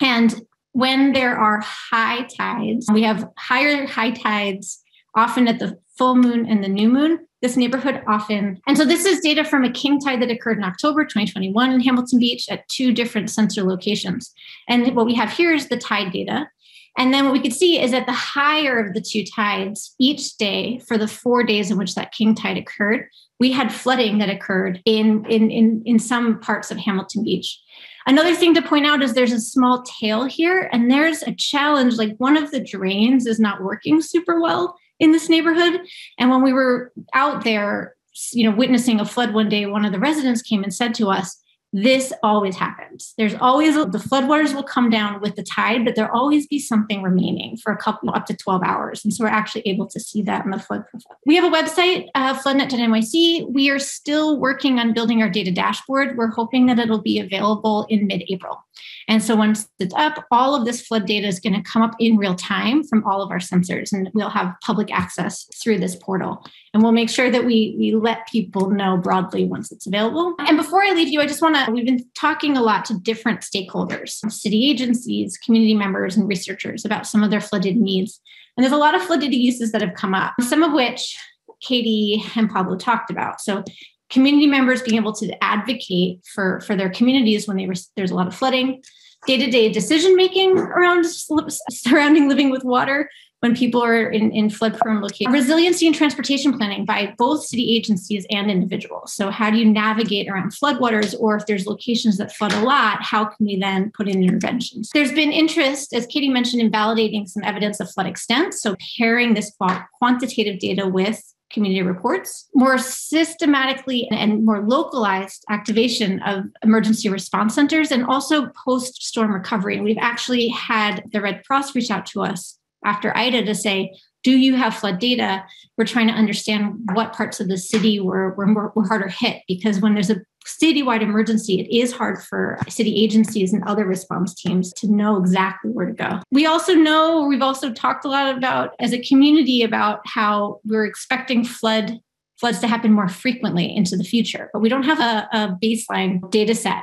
And when there are high tides, we have higher high tides, often at the full moon and the new moon, this neighborhood often. And so this is data from a king tide that occurred in October twenty twenty-one in Hamilton Beach at two different sensor locations. And what we have here is the tide data. And then what we could see is that the higher of the two tides each day for the four days in which that king tide occurred, we had flooding that occurred in, in, in, in some parts of Hamilton Beach. Another thing to point out is there's a small tail here, and there's a challenge, like one of the drains is not working super well in this neighborhood. And when we were out there, you know, witnessing a flood one day, one of the residents came and said to us, This always happens. There's always, a, the floodwaters will come down with the tide, but there'll always be something remaining for a couple, up to twelve hours. And so we're actually able to see that in the flood profile. We have a website, uh, floodnet dot N Y C. We are still working on building our data dashboard. We're hoping that it'll be available in mid-April. And so once it's up, all of this flood data is going to come up in real time from all of our sensors, and we'll have public access through this portal. And we'll make sure that we, we let people know broadly once it's available. And before I leave you, I just want to We've been talking a lot to different stakeholders, city agencies, community members, and researchers about some of their flood data needs. And there's a lot of flood data uses that have come up, some of which Katie and Pablo talked about. So community members being able to advocate for, for their communities when they re- there's a lot of flooding, day-to-day decision-making around surrounding living with water when people are in, in flood-prone locations. Resiliency and transportation planning by both city agencies and individuals. So how do you navigate around floodwaters, or if there's locations that flood a lot, how can we then put in interventions? There's been interest, as Katie mentioned, in validating some evidence of flood extent. So pairing this quantitative data with community reports, more systematically and more localized activation of emergency response centers, and also post-storm recovery. And we've actually had the Red Cross reach out to us after Ida to say, do you have flood data? We're trying to understand what parts of the city were, were, more, were harder hit, because when there's a citywide emergency, it is hard for city agencies and other response teams to know exactly where to go. We also know, we've also talked a lot about as a community about how we're expecting flood floods to happen more frequently into the future, but we don't have a, a baseline data set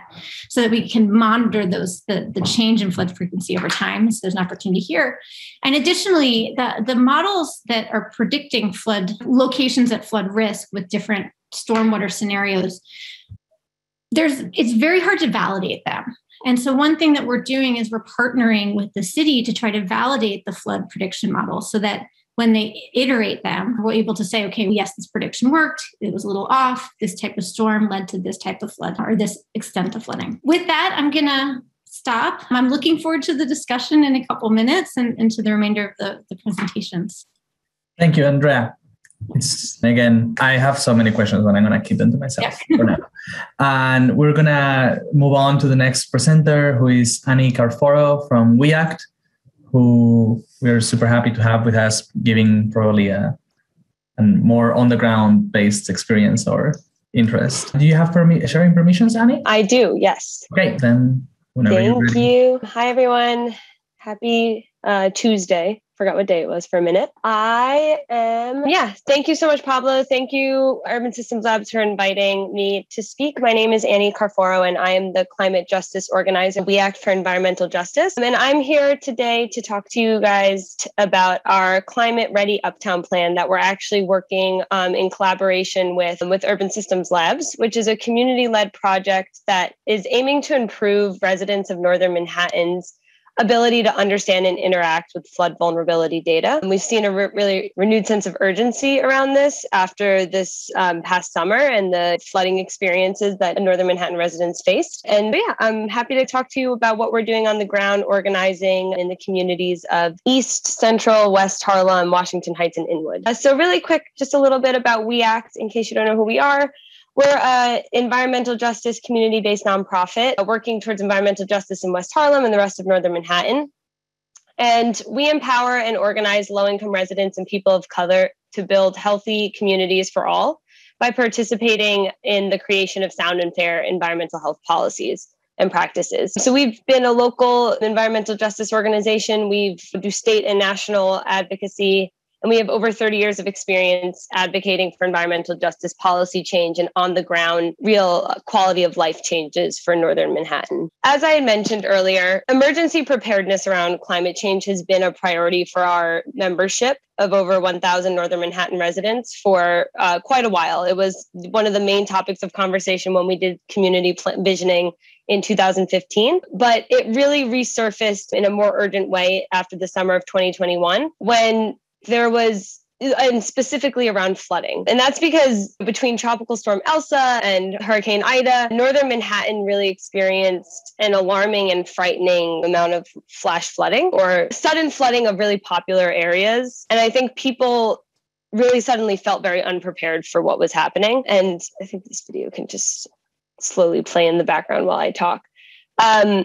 so that we can monitor those the, the change in flood frequency over time. So there's an opportunity here. And additionally, the, the models that are predicting flood locations at flood risk with different stormwater scenarios, There's, it's very hard to validate them. And so one thing that we're doing is we're partnering with the city to try to validate the flood prediction models so that when they iterate them, we're able to say, okay, well, yes, this prediction worked. It was a little off. This type of storm led to this type of flood or this extent of flooding. With that, I'm going to stop. I'm looking forward to the discussion in a couple minutes and, and to the remainder of the, the presentations. Thank you, Andrea. It's, again, I have so many questions, and I'm going to keep them to myself yeah. for now. And we're going to move on to the next presenter, who is Annie Carforo from WE ACT, who we're super happy to have with us, giving probably a, a more on-the-ground based experience or interest. Do you have permi- sharing permissions, Annie? I do, yes. Okay, then whenever Thank you're ready. you. Hi, everyone. Happy uh, Tuesday. Forgot what day it was for a minute. I am, yeah, thank you so much, Pablo. Thank you, Urban Systems Labs, for inviting me to speak. My name is Annie Carforo, and I am the climate justice organizer. We act for environmental justice. And I'm here today to talk to you guys t- about our Climate Ready Uptown Plan that we're actually working um, in collaboration with, with Urban Systems Labs, which is a community-led project that is aiming to improve residents of Northern Manhattan's ability to understand and interact with flood vulnerability data. And we've seen a re- really renewed sense of urgency around this after this um, past summer and the flooding experiences that Northern Manhattan residents faced. And yeah, I'm happy to talk to you about what we're doing on the ground, organizing in the communities of East, Central, West Harlem, Washington Heights, and Inwood. Uh, so really quick, just a little bit about WE ACT, in case you don't know who we are. We're an environmental justice community-based nonprofit working towards environmental justice in West Harlem and the rest of Northern Manhattan. And we empower and organize low-income residents and people of color to build healthy communities for all by participating in the creation of sound and fair environmental health policies and practices. So we've been a local environmental justice organization. We do state and national advocacy. And we have over thirty years of experience advocating for environmental justice policy change and on-the-ground real quality of life changes for Northern Manhattan. As I had mentioned earlier, emergency preparedness around climate change has been a priority for our membership of over one thousand Northern Manhattan residents for uh, quite a while. It was one of the main topics of conversation when we did community pl- visioning in two thousand fifteen, but it really resurfaced in a more urgent way after the summer of twenty twenty-one when there was, and specifically around flooding. And that's because between Tropical Storm ELSA and Hurricane Ida, Northern Manhattan really experienced an alarming and frightening amount of flash flooding or sudden flooding of really popular areas. And I think people really suddenly felt very unprepared for what was happening. And I think this video can just slowly play in the background while I talk. Um,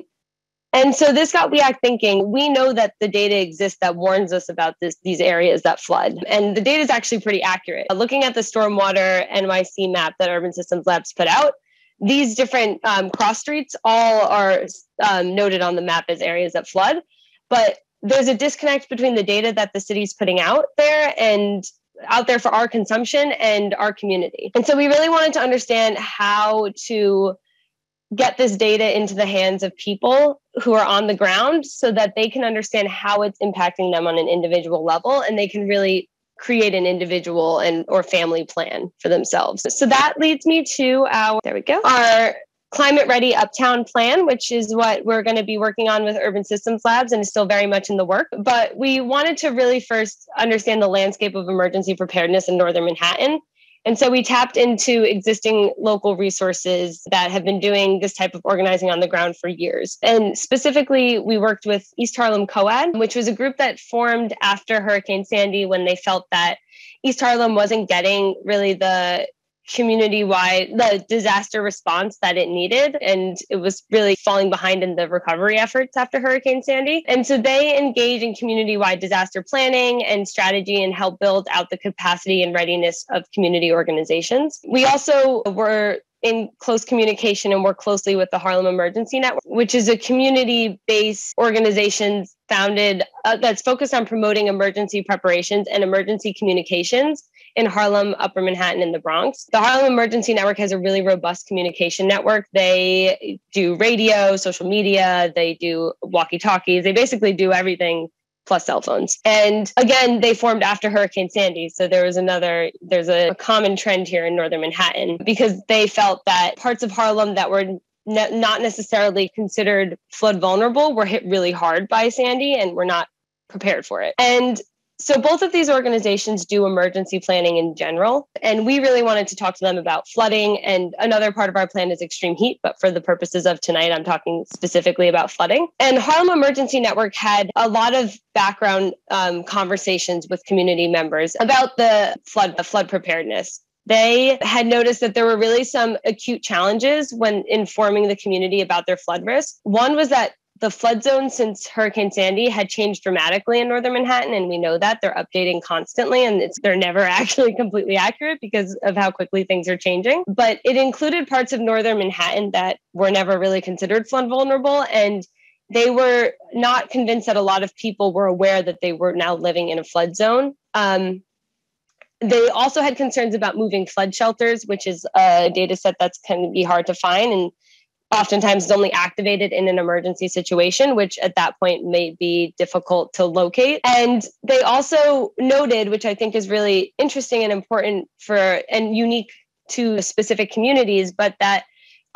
and so this got W E A C T thinking. We know that the data exists that warns us about this, these areas that flood. And the data is actually pretty accurate. Looking at the Stormwater N Y C map that Urban Systems Labs put out, these different um, cross streets all are um, noted on the map as areas that flood. But there's a disconnect between the data that the city's putting out there and out there for our consumption and our community. And so we really wanted to understand how to get this data into the hands of people who are on the ground so that they can understand how it's impacting them on an individual level, and they can really create an individual and or family plan for themselves. So that leads me to our, there we go, our Climate Ready Uptown Plan, which is what we're going to be working on with Urban Systems Labs and is still very much in the work. But we wanted to really first understand the landscape of emergency preparedness in Northern Manhattan. And so we tapped into existing local resources that have been doing this type of organizing on the ground for years. And specifically, we worked with East Harlem COAD, which was a group that formed after Hurricane Sandy when they felt that East Harlem wasn't getting really the community-wide, the disaster response that it needed. And it was really falling behind in the recovery efforts after Hurricane Sandy. And so they engage in community-wide disaster planning and strategy and help build out the capacity and readiness of community organizations. We also were in close communication and work closely with the Harlem Emergency Network, which is a community-based organization founded uh, that's focused on promoting emergency preparations and emergency communications in Harlem, Upper Manhattan, and the Bronx. The Harlem Emergency Network has a really robust communication network. They do radio, social media, they do walkie-talkies. They basically do everything plus cell phones. And again, they formed after Hurricane Sandy. So there was another, there's a common trend here in Northern Manhattan, because they felt that parts of Harlem that were ne- not necessarily considered flood vulnerable were hit really hard by Sandy and were not prepared for it. And so both of these organizations do emergency planning in general, and we really wanted to talk to them about flooding. And another part of our plan is extreme heat, but for the purposes of tonight, I'm talking specifically about flooding. And Harlem Emergency Network had a lot of background um, conversations with community members about the flood, the flood preparedness. They had noticed that there were really some acute challenges when informing the community about their flood risk. One was that the flood zone since Hurricane Sandy had changed dramatically in Northern Manhattan, and we know that they're updating constantly, and it's, they're never actually completely accurate because of how quickly things are changing. But it included parts of Northern Manhattan that were never really considered flood vulnerable, and they were not convinced that a lot of people were aware that they were now living in a flood zone. Um, they also had concerns about moving flood shelters, which is a data set that's can be hard to find, and oftentimes it's only activated in an emergency situation, which at that point may be difficult to locate. And they also noted, which I think is really interesting and important for and unique to specific communities, but that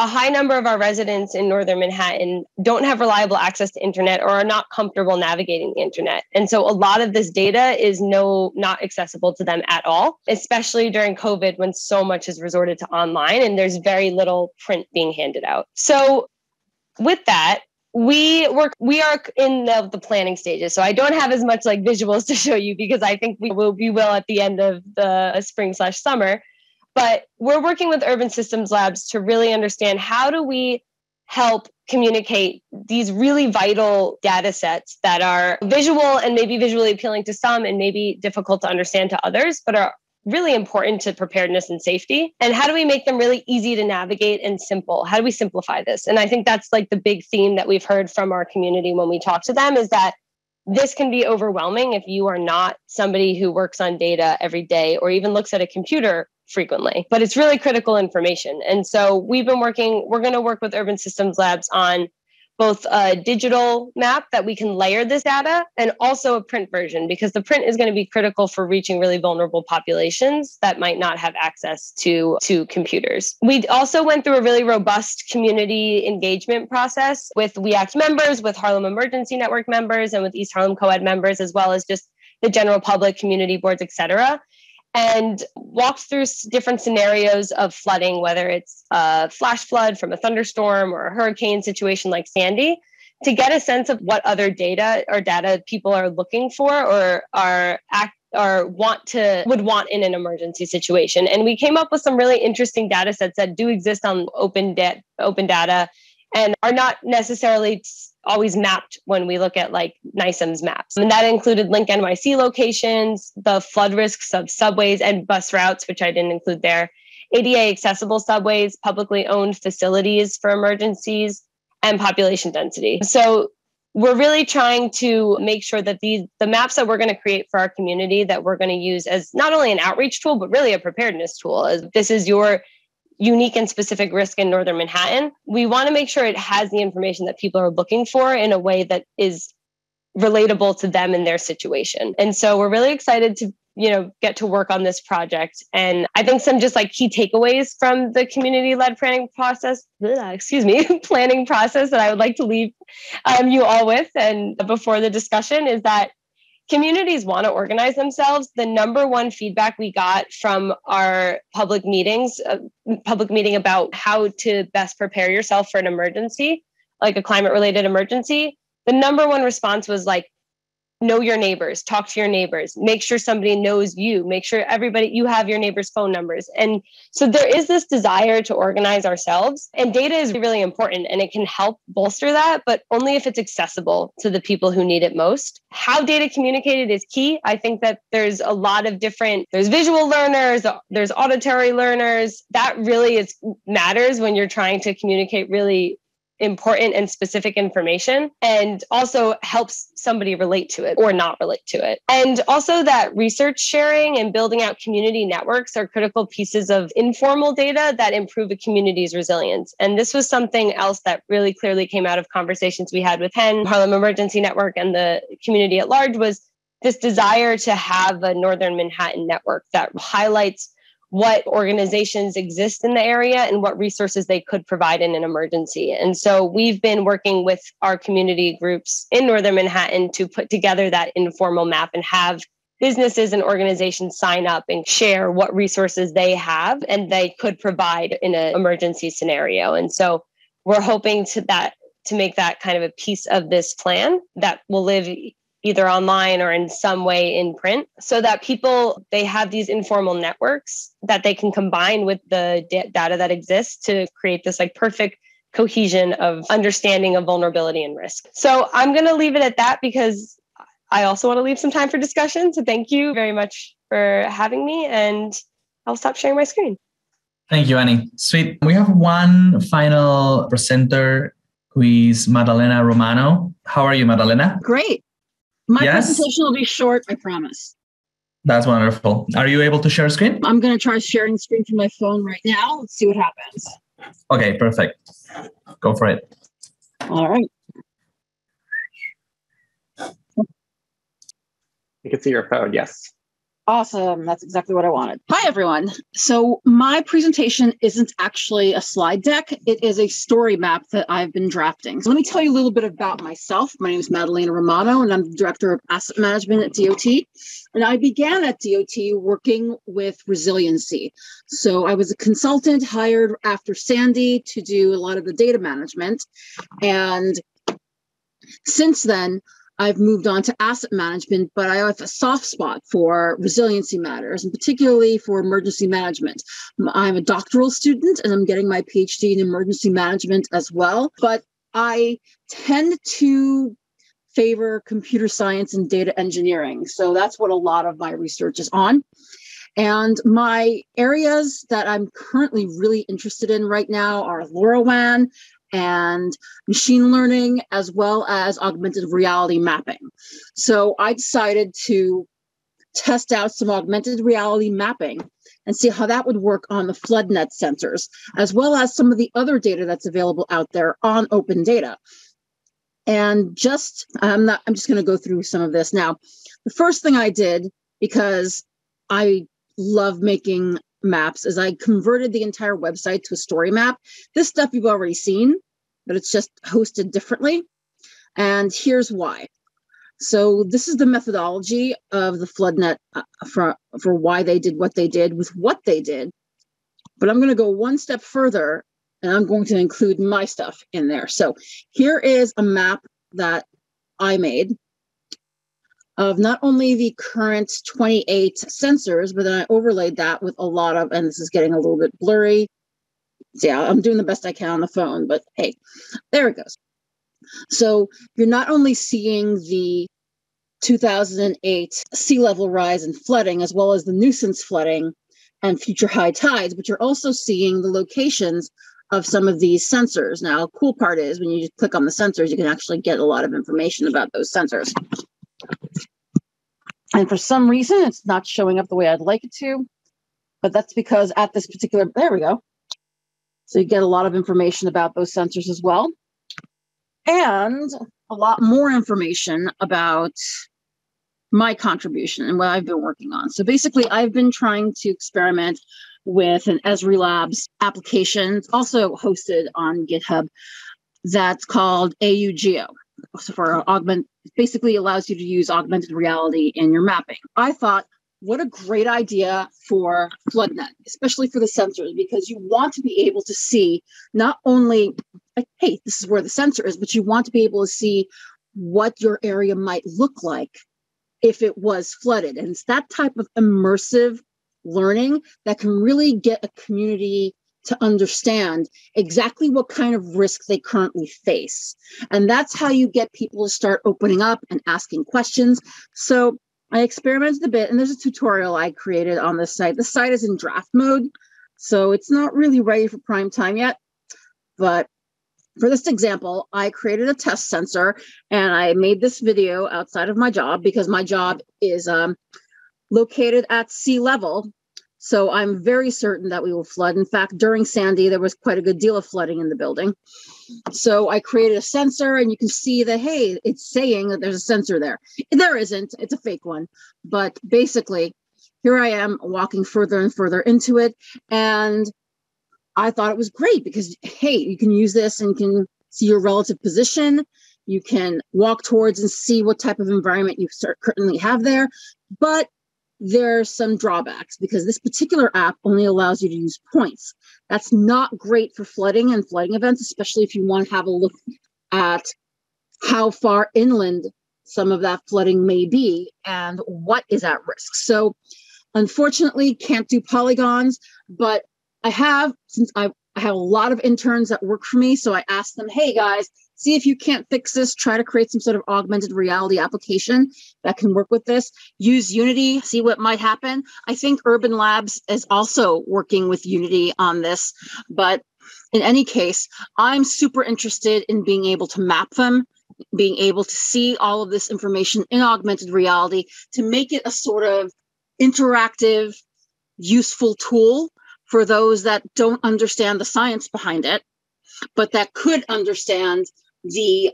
a high number of our residents in Northern Manhattan don't have reliable access to internet or are not comfortable navigating the internet. And so a lot of this data is no, not accessible to them at all, especially during COVID when so much is resorted to online and there's very little print being handed out. So with that, we work, we are in the, the planning stages. So I don't have as much like visuals to show you because I think we will, we will at the end of the spring slash summer. But we're working with Urban Systems Labs to really understand how do we help communicate these really vital data sets that are visual and maybe visually appealing to some and maybe difficult to understand to others, but are really important to preparedness and safety. And how do we make them really easy to navigate and simple? How do we simplify this? And I think that's like the big theme that we've heard from our community when we talk to them is that this can be overwhelming if you are not somebody who works on data every day or even looks at a computer frequently, but it's really critical information. And so we've been working, we're going to work with Urban Systems Labs on both a digital map that we can layer this data and also a print version, because the print is going to be critical for reaching really vulnerable populations that might not have access to, to computers. We also went through a really robust community engagement process with W E A C T members, with Harlem Emergency Network members, and with East Harlem COAD members, as well as just the general public, community boards, et cetera, and walked through different scenarios of flooding, whether it's a flash flood from a thunderstorm or a hurricane situation like Sandy, to get a sense of what other data or data people are looking for or are act- or want to would want in an emergency situation. And we came up with some really interesting data sets that do exist on open, da- open data and are not necessarily always mapped when we look at like NYSEM's maps. And that included Link N Y C locations, the flood risks of subways and bus routes, which I didn't include there, A D A accessible subways, publicly owned facilities for emergencies, and population density. So we're really trying to make sure that these, the maps that we're going to create for our community that we're going to use as not only an outreach tool, but really a preparedness tool. As this is your unique and specific risk in Northern Manhattan, we want to make sure it has the information that people are looking for in a way that is relatable to them and their situation. And so we're really excited to, you know, get to work on this project. And I think some just like key takeaways from the community-led planning process, bleh, excuse me, planning process that I would like to leave um, you all with and before the discussion is that communities want to organize themselves. The number one feedback we got from our public meetings, uh, public meeting about how to best prepare yourself for an emergency, like a climate-related emergency, the number one response was like, know your neighbors, talk to your neighbors, make sure somebody knows you, make sure everybody, you have your neighbors' phone numbers. And so there is this desire to organize ourselves, and data is really important and it can help bolster that, but only if it's accessible to the people who need it most. How data communicated is key. I think that there's a lot of different, there's visual learners, there's auditory learners. That really is matters when you're trying to communicate really important and specific information, and also helps somebody relate to it or not relate to it. And also that research sharing and building out community networks are critical pieces of informal data that improve a community's resilience. And this was something else that really clearly came out of conversations we had with H E N, Harlem Emergency Network, and the community at large, was this desire to have a Northern Manhattan network that highlights what organizations exist in the area and what resources they could provide in an emergency. And so we've been working with our community groups in Northern Manhattan to put together that informal map and have businesses and organizations sign up and share what resources they have and they could provide in an emergency scenario. And so we're hoping to that to make that kind of a piece of this plan that will live either online or in some way in print, so that people, they have these informal networks that they can combine with the d- data that exists to create this like perfect cohesion of understanding of vulnerability and risk. So I'm going to leave it at that because I also want to leave some time for discussion. So thank you very much for having me, and I'll stop sharing my screen. Thank you, Annie. Sweet. We have one final presenter who is Madalena Romano. How are you, Madalena? Great. My yes. presentation will be short, I promise. That's wonderful. Are you able to share screen? I'm going to try sharing screen from my phone right now. Let's see what happens. Okay, perfect. Go for it. All right. You can see your phone, yes. Awesome. That's exactly what I wanted. Hi, everyone. So my presentation isn't actually a slide deck. It is a story map that I've been drafting. So let me tell you a little bit about myself. My name is Madalena Romano, and I'm the Director of Asset Management at D O T. And I began at D O T working with resiliency. So I was a consultant hired after Sandy to do a lot of the data management. And since then, I've moved on to asset management, but I have a soft spot for resiliency matters, and particularly for emergency management. I'm a doctoral student, and I'm getting my PhD in emergency management as well. But I tend to favor computer science and data engineering. So that's what a lot of my research is on. And my areas that I'm currently really interested in right now are LoRaWAN and machine learning, as well as augmented reality mapping. So I decided to test out some augmented reality mapping and see how that would work on the Floodnet sensors, as well as some of the other data that's available out there on open data. And just, I'm not, I'm just going to go through some of this now. The first thing I did, because I love making maps, is I converted the entire website to a story map. This stuff you've already seen, but it's just hosted differently. And here's why. So this is the methodology of the Floodnet for, for why they did what they did with what they did. But I'm going to go one step further, and I'm going to include my stuff in there. So here is a map that I made of not only the current twenty-eight sensors, but then I overlaid that with a lot of, and this is getting a little bit blurry. Yeah, I'm doing the best I can on the phone, but hey, there it goes. So you're not only seeing the two thousand eight sea level rise and flooding, as well as the nuisance flooding and future high tides, but you're also seeing the locations of some of these sensors. Now, the cool part is when you just click on the sensors, you can actually get a lot of information about those sensors. And for some reason, it's not showing up the way I'd like it to, but that's because at this particular, there we go. So you get a lot of information about those sensors as well. And a lot more information about my contribution and what I've been working on. So basically, I've been trying to experiment with an Esri Labs application, also hosted on GitHub, that's called AUGeo. So for augment, basically allows you to use augmented reality in your mapping. I thought, what a great idea for Floodnet, especially for the sensors, because you want to be able to see not only, like, hey, this is where the sensor is, but you want to be able to see what your area might look like if it was flooded. And it's that type of immersive learning that can really get a community to understand exactly what kind of risk they currently face. And that's how you get people to start opening up and asking questions. So I experimented a bit, and there's a tutorial I created on this site. The site is in draft mode, so it's not really ready for prime time yet. But for this example, I created a test sensor, and I made this video outside of my job because my job is um, located at sea level. So I'm very certain that we will flood. In fact, during Sandy, there was quite a good deal of flooding in the building. So I created a sensor, and you can see that, hey, it's saying that there's a sensor there. There isn't. It's a fake one. But basically, here I am walking further and further into it. And I thought it was great because, hey, you can use this and you can see your relative position. You can walk towards and see what type of environment you currently have there. But there are some drawbacks because this particular app only allows you to use points. That's not great for flooding and flooding events, especially if you want to have a look at how far inland some of that flooding may be and what is at risk. So unfortunately, can't do polygons, but I have, since I have a lot of interns that work for me, so I asked them, hey guys, see if you can't fix this, try to create some sort of augmented reality application that can work with this. Use Unity, see what might happen. I think Urban Labs is also working with Unity on this, but in any case, I'm super interested in being able to map them, being able to see all of this information in augmented reality to make it a sort of interactive, useful tool for those that don't understand the science behind it, but that could understand the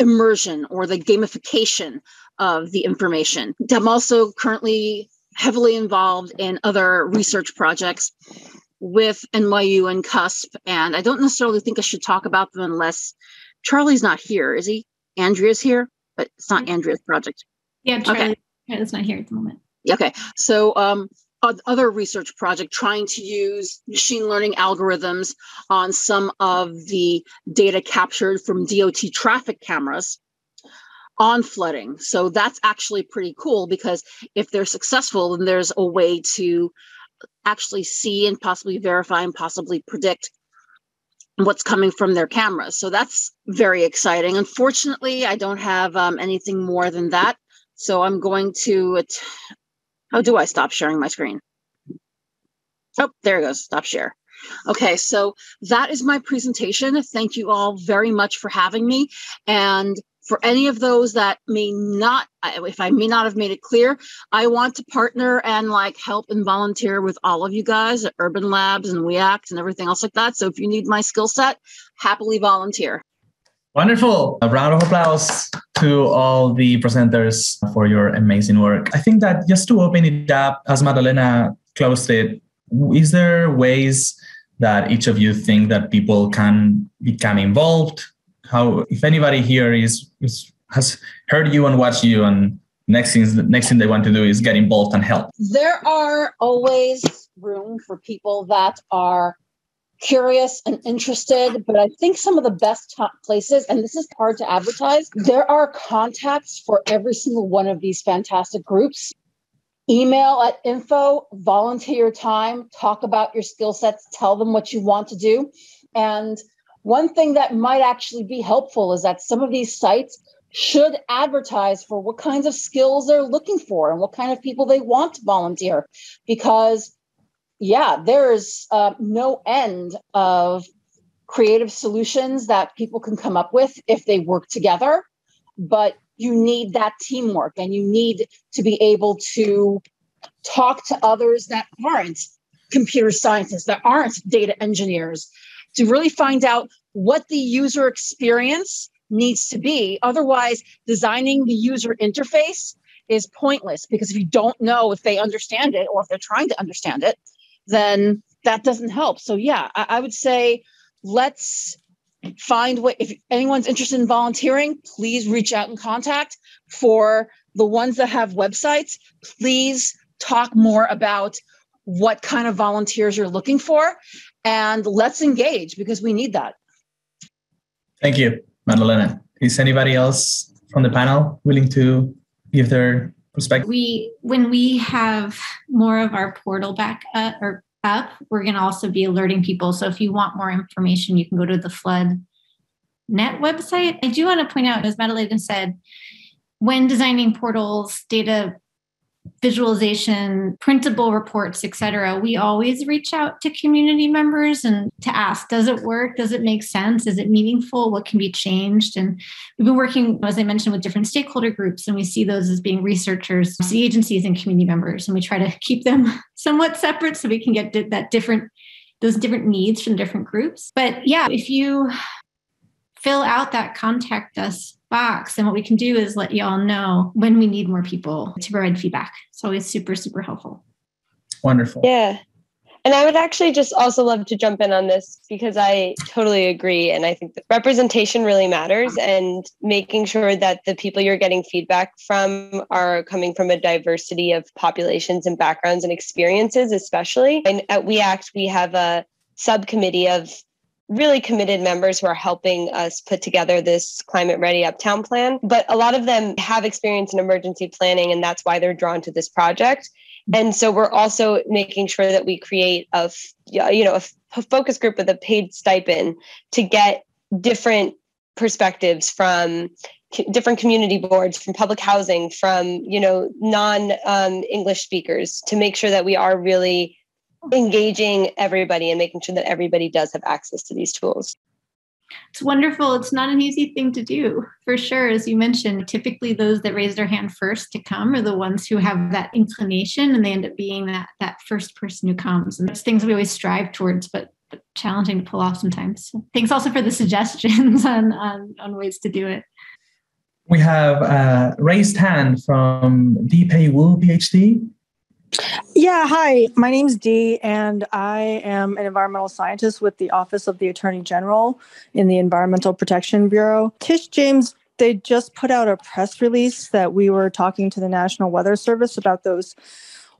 immersion or the gamification of the information. I'm also currently heavily involved in other research projects with N Y U and CUSP, and I don't necessarily think I should talk about them unless Charlie's not here, is he? Andrea's here, but it's not Andrea's project. Yeah, Charlie, okay. It's not here at the moment. Okay, so um, other research project trying to use machine learning algorithms on some of the data captured from D O T traffic cameras on flooding. So that's actually pretty cool because if they're successful, then there's a way to actually see and possibly verify and possibly predict what's coming from their cameras. So that's very exciting. Unfortunately, I don't have um, anything more than that. So I'm going to... How do I stop sharing my screen? Oh, there it goes. Stop share. Okay, so that is my presentation. Thank you all very much for having me. And for any of those that may not, if I may not have made it clear, I want to partner and like help and volunteer with all of you guys at Urban Labs and W E A C T and everything else like that. So if you need my skill set, happily volunteer. Wonderful. A round of applause to all the presenters for your amazing work. I think that just to open it up, as Madalena closed it, is there ways that each of you think that people can become involved? How, if anybody here is, is has heard you and watched you and next thing, the next thing they want to do is get involved and help? There are always room for people that are curious and interested, but I think some of the best top places, and this is hard to advertise, there are contacts for every single one of these fantastic groups. Email at info, volunteer time, talk about your skill sets, tell them what you want to do. And one thing that might actually be helpful is that some of these sites should advertise for what kinds of skills they're looking for and what kind of people they want to volunteer. Because, yeah, there's uh, no end of creative solutions that people can come up with if they work together. But you need that teamwork, and you need to be able to talk to others that aren't computer scientists, that aren't data engineers, to really find out what the user experience needs to be. Otherwise, designing the user interface is pointless, because if you don't know if they understand it or if they're trying to understand it, then that doesn't help. So yeah, I, I would say let's find what, if anyone's interested in volunteering, please reach out and contact. For the ones that have websites, please talk more about what kind of volunteers you're looking for, and let's engage, because we need that. Thank you, Madalena. Is anybody else from the panel willing to give their perspective? We, when we have more of our portal back up, or up, we're going to also be alerting people. So if you want more information, you can go to the Floodnet website. I do want to point out, as Madalena said, when designing portals, data visualization, printable reports, et cetera, we always reach out to community members and to ask, does it work? Does it make sense? Is it meaningful? What can be changed? And we've been working, as I mentioned, with different stakeholder groups, and we see those as being researchers, city agencies, and community members. And we try to keep them somewhat separate so we can get that different, those different needs from different groups. But yeah, if you fill out that contact us box, and what we can do is let y'all know when we need more people to provide feedback. It's always super, super helpful. Wonderful. Yeah. And I would actually just also love to jump in on this, because I totally agree. And I think that representation really matters, and making sure that the people you're getting feedback from are coming from a diversity of populations and backgrounds and experiences, especially. And at W E ACT, we have a subcommittee of really committed members who are helping us put together this Climate Ready Uptown Plan. But a lot of them have experience in emergency planning, and that's why they're drawn to this project. And so we're also making sure that we create a, you know, a focus group with a paid stipend to get different perspectives from different community boards, from public housing, from, you know, non um, English speakers, to make sure that we are really engaging everybody and making sure that everybody does have access to these tools. It's wonderful. It's not an easy thing to do, for sure. As you mentioned, typically those that raise their hand first to come are the ones who have that inclination, and they end up being that, that first person who comes. And it's things we always strive towards, but, but challenging to pull off sometimes. So thanks also for the suggestions on, on, on ways to do it. We have a raised hand from Deepay Wu, PhD. Yeah, hi, my name's Dee, and I am an environmental scientist with the Office of the Attorney General in the Environmental Protection Bureau. Tish James, they just put out a press release that we were talking to the National Weather Service about those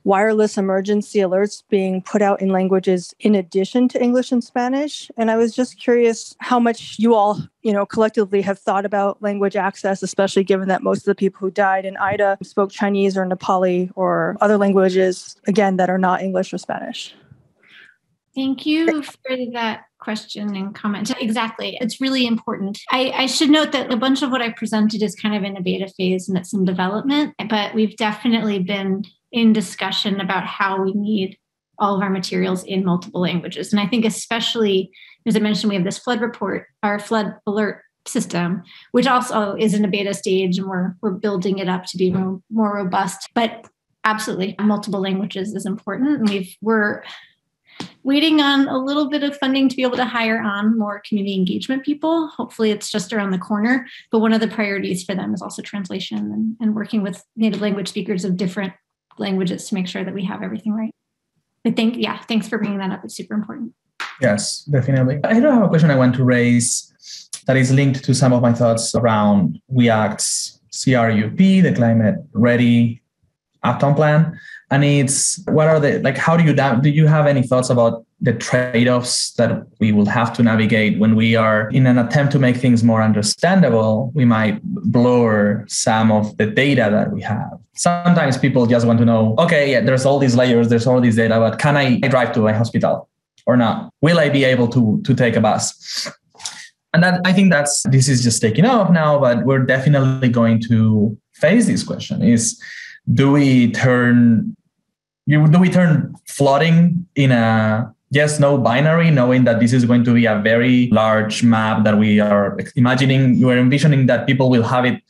wireless emergency alerts being put out in languages in addition to English and Spanish. And I was just curious how much you all, you know, collectively have thought about language access, especially given that most of the people who died in Ida spoke Chinese or Nepali or other languages, again, that are not English or Spanish. Thank you for that question and comment. Exactly. It's really important. I, I should note that a bunch of what I presented is kind of in a beta phase and it's in development, but we've definitely been in discussion about how we need all of our materials in multiple languages. And I think especially, as I mentioned, we have this flood report, our flood alert system, which also is in a beta stage, and we're, we're building it up to be more, more robust. But absolutely, multiple languages is important. And we've, we're waiting on a little bit of funding to be able to hire on more community engagement people. Hopefully it's just around the corner. But one of the priorities for them is also translation and, and working with native language speakers of different languages to make sure that we have everything right. I think, yeah, thanks for bringing that up. It's super important. Yes, definitely. I do have a question I want to raise that is linked to some of my thoughts around W E ACT's C R U P, the Climate Ready Uptown Plan. And it's, what are the, like, how do you, do you have any thoughts about the trade-offs that we will have to navigate when we are in an attempt to make things more understandable, we might blur some of the data that we have. Sometimes people just want to know, okay, yeah, there's all these layers, there's all this data, but can I drive to a hospital or not? Will I be able to, to take a bus? And that, I think that's, this is just taking off now, but we're definitely going to face this question is, do we turn, you, do we turn flooding in a yes, no binary, knowing that this is going to be a very large map that we are imagining, you are envisioning that people will have it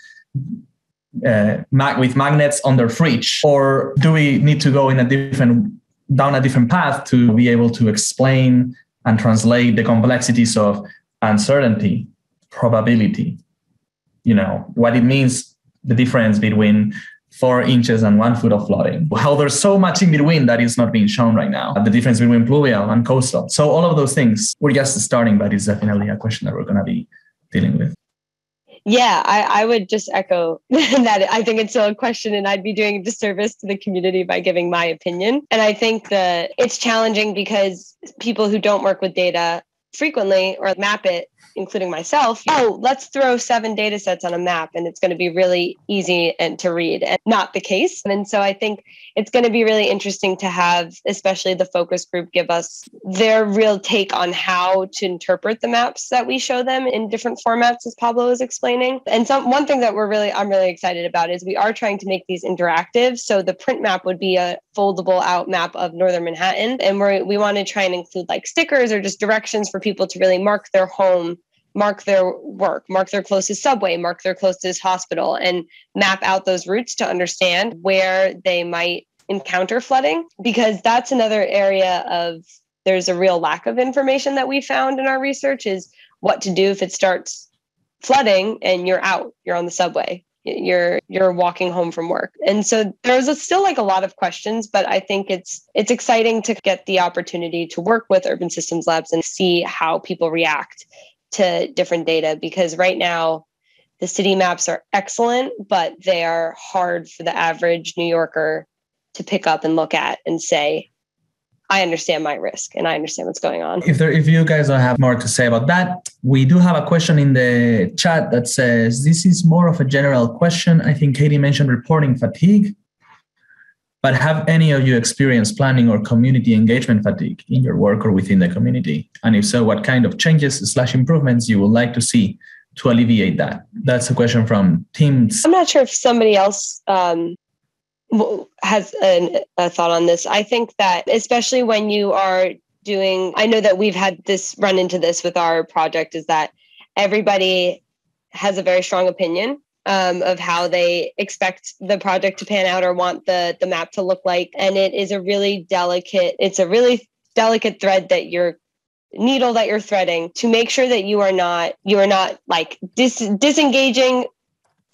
uh, mag- with magnets on their fridge? Or do we need to go in a different, down a different path to be able to explain and translate the complexities of uncertainty, probability, you know, what it means, the difference between four inches and one foot of flooding, how there's so much in between that is not being shown right now, the difference between pluvial and coastal. So all of those things, we're just starting, but it's definitely a question that we're going to be dealing with. Yeah, I, I would just echo that. I think it's still a question, and I'd be doing a disservice to the community by giving my opinion. And I think that it's challenging because people who don't work with data frequently or map it, including myself, oh, let's throw seven data sets on a map and it's going to be really easy and to read, and not the case. And so I think it's going to be really interesting to have, especially the focus group, give us their real take on how to interpret the maps that we show them in different formats, as Pablo was explaining. And some, one thing that we're really, I'm really excited about is we are trying to make these interactive. So the print map would be a foldable out map of Northern Manhattan. And we're, we want to try and include like stickers or just directions for people to really mark their home, mark their work, mark their closest subway, mark their closest hospital, and map out those routes to understand where they might encounter flooding, because that's another area of, there's a real lack of information that we found in our research is what to do if it starts flooding and you're out, you're on the subway, you're you're walking home from work. And so there's a, still like a lot of questions, but I think it's it's exciting to get the opportunity to work with Urban Systems Labs and see how people react to different data, because right now the city maps are excellent, but they are hard for the average New Yorker to pick up and look at and say, I understand my risk and I understand what's going on. If there, if you guys don't have more to say about that, we do have a question in the chat that says, this is more of a general question. I think Katie mentioned reporting fatigue, but have any of you experienced planning or community engagement fatigue in your work or within the community? And if so, what kind of changes slash improvements you would like to see to alleviate that? That's a question from teams. I'm not sure if somebody else um, has an, a thought on this. I think that especially when you are doing, I know that we've had this run into this with our project, is that everybody has a very strong opinion Um, of how they expect the project to pan out or want the the map to look like. And it is a really delicate, it's a really delicate thread that you're, needle that you're threading to make sure that you are not, you are not like dis- disengaging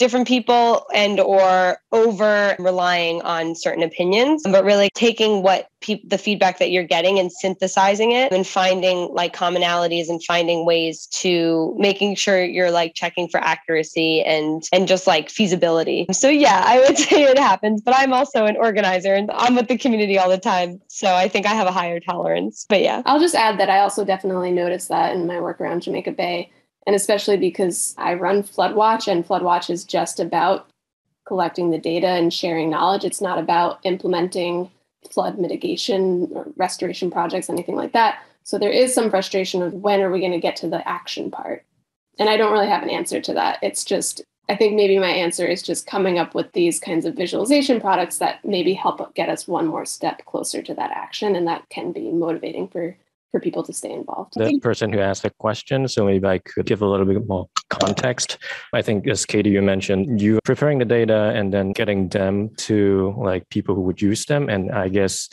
different people and or over relying on certain opinions, but really taking what pe- the feedback that you're getting and synthesizing it and finding like commonalities and finding ways to making sure you're like checking for accuracy and and just like feasibility. So yeah, I would say it happens, but I'm also an organizer and I'm with the community all the time. So I think I have a higher tolerance, but yeah. I'll just add that I also definitely noticed that in my work around Jamaica Bay. And especially because I run Flood Watch, and Flood Watch is just about collecting the data and sharing knowledge. It's not about implementing flood mitigation or restoration projects, anything like that. So there is some frustration of when are we going to get to the action part? And I don't really have an answer to that. It's just, I think maybe my answer is just coming up with these kinds of visualization products that maybe help get us one more step closer to that action. And that can be motivating for for people to stay involved. The person who asked the question, so maybe I could give a little bit more context. I think as Katie, you mentioned, you preparing the data and then getting them to like people who would use them. And I guess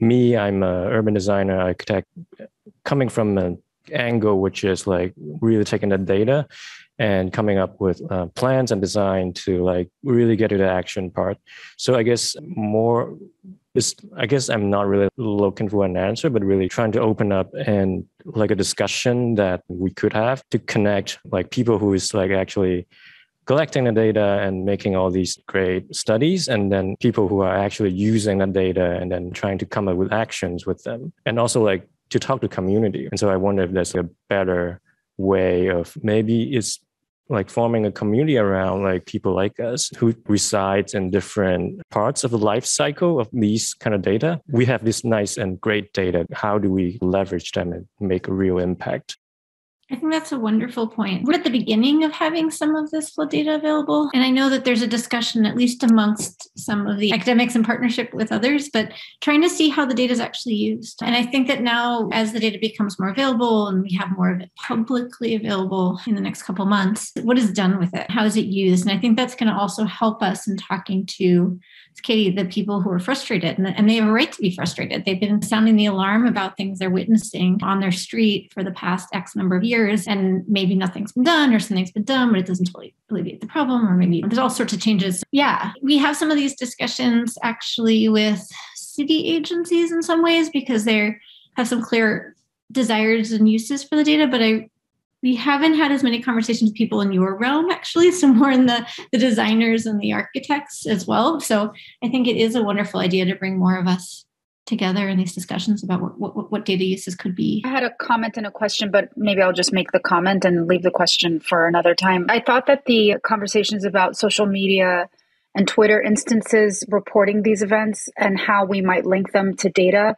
me, I'm an urban designer, architect, coming from an angle, which is like really taking the data and coming up with uh, plans and design to like really get to the action part. So I guess more... It's, I guess I'm not really looking for an answer, but really trying to open up and like a discussion that we could have to connect like people who is like actually collecting the data and making all these great studies, and then people who are actually using that data and then trying to come up with actions with them. And also like to talk to community. And so I wonder if there's a better way of, maybe it's like forming a community around like people like us who resides in different parts of the life cycle of these kind of data. We have this nice and great data. How do we leverage them and make a real impact? I think that's a wonderful point. We're at the beginning of having some of this flood data available. And I know that there's a discussion, at least amongst some of the academics in partnership with others, but trying to see how the data is actually used. And I think that now as the data becomes more available and we have more of it publicly available in the next couple months, what is done with it? How is it used? And I think that's going to also help us in talking to, Katie, the people who are frustrated, and, and they have a right to be frustrated. They've been sounding the alarm about things they're witnessing on their street for the past X number of years. Years, and maybe nothing's been done or something's been done, but it doesn't totally alleviate the problem, or maybe there's all sorts of changes. Yeah, we have some of these discussions actually with city agencies in some ways because they have some clear desires and uses for the data, but I we haven't had as many conversations with people in your realm, actually, so more in the, the designers and the architects as well. So I think it is a wonderful idea to bring more of us together in these discussions about what, what what data uses could be. I had a comment and a question, but maybe I'll just make the comment and leave the question for another time. I thought that the conversations about social media and Twitter instances reporting these events and how we might link them to data,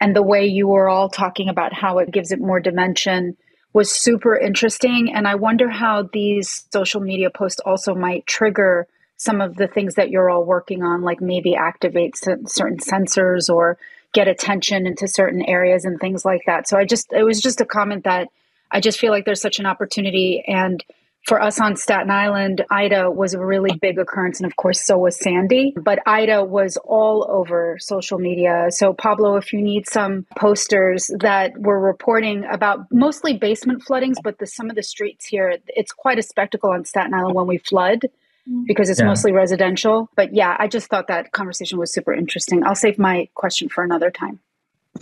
and the way you were all talking about how it gives it more dimension, was super interesting. And I wonder how these social media posts also might trigger some of the things that you're all working on, like maybe activate certain sensors or get attention into certain areas and things like that. So I just, it was just a comment that I just feel like there's such an opportunity. And for us on Staten Island, Ida was a really big occurrence. And of course, so was Sandy, but Ida was all over social media. So Pablo, if you need some posters that were reporting about mostly basement floodings, but the, some of the streets here, it's quite a spectacle on Staten Island when we flood, because it's yeah. mostly residential. But yeah, I just thought that conversation was super interesting. I'll save my question for another time.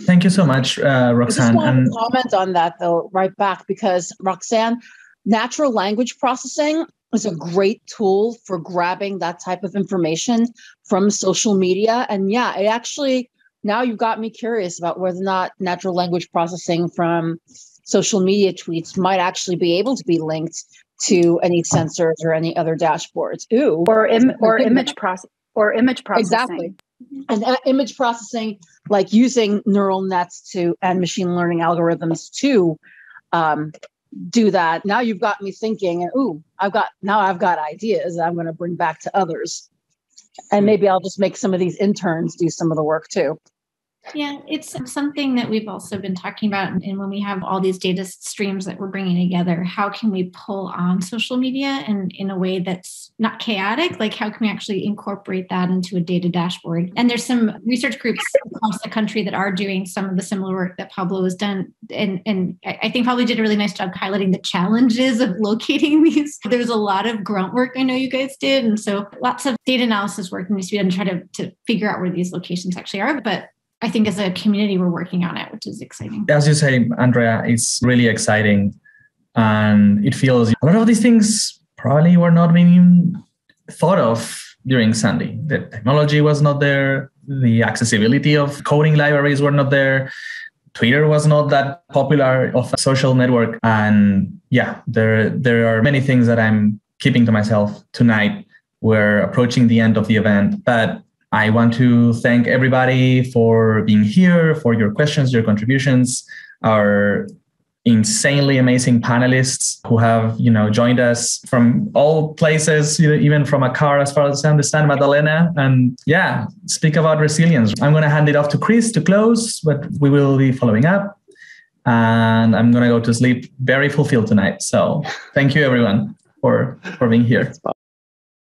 Thank you so much, uh, Roxanne. I just want to comment on that, though, right back, because Roxanne, natural language processing is a great tool for grabbing that type of information from social media. And yeah, it actually, now you've got me curious about whether or not natural language processing from social media tweets might actually be able to be linked to any sensors or any other dashboards. Ooh, or Im- or image process or image processing. Exactly, and uh, image processing, like using neural nets to and machine learning algorithms to um, do that. Now you've got me thinking. And ooh, I've got now I've got ideas that I'm going to bring back to others, and maybe I'll just make some of these interns do some of the work too. Yeah, it's something that we've also been talking about. And when we have all these data streams that we're bringing together, how can we pull on social media and in a way that's not chaotic? Like, how can we actually incorporate that into a data dashboard? And there's some research groups across the country that are doing some of the similar work that Pablo has done. And, and I think Pablo did a really nice job highlighting the challenges of locating these. There's a lot of grunt work I know you guys did. And so lots of data analysis work needs to be done to try to, to figure out where these locations actually are. But I think as a community, we're working on it, which is exciting. As you say, Andrea, it's really exciting. And it feels a lot of these things probably were not being thought of during Sandy. The technology was not there. The accessibility of coding libraries were not there. Twitter was not that popular of a social network. And yeah, there, there are many things that I'm keeping to myself tonight. We're approaching the end of the event, but I want to thank everybody for being here, for your questions, your contributions, our insanely amazing panelists who have, you know, joined us from all places, even from a car, as far as I understand, Madalena. And yeah, speak about resilience. I'm going to hand it off to Chris to close, but we will be following up. And I'm going to go to sleep very fulfilled tonight. So thank you, everyone, for, for being here.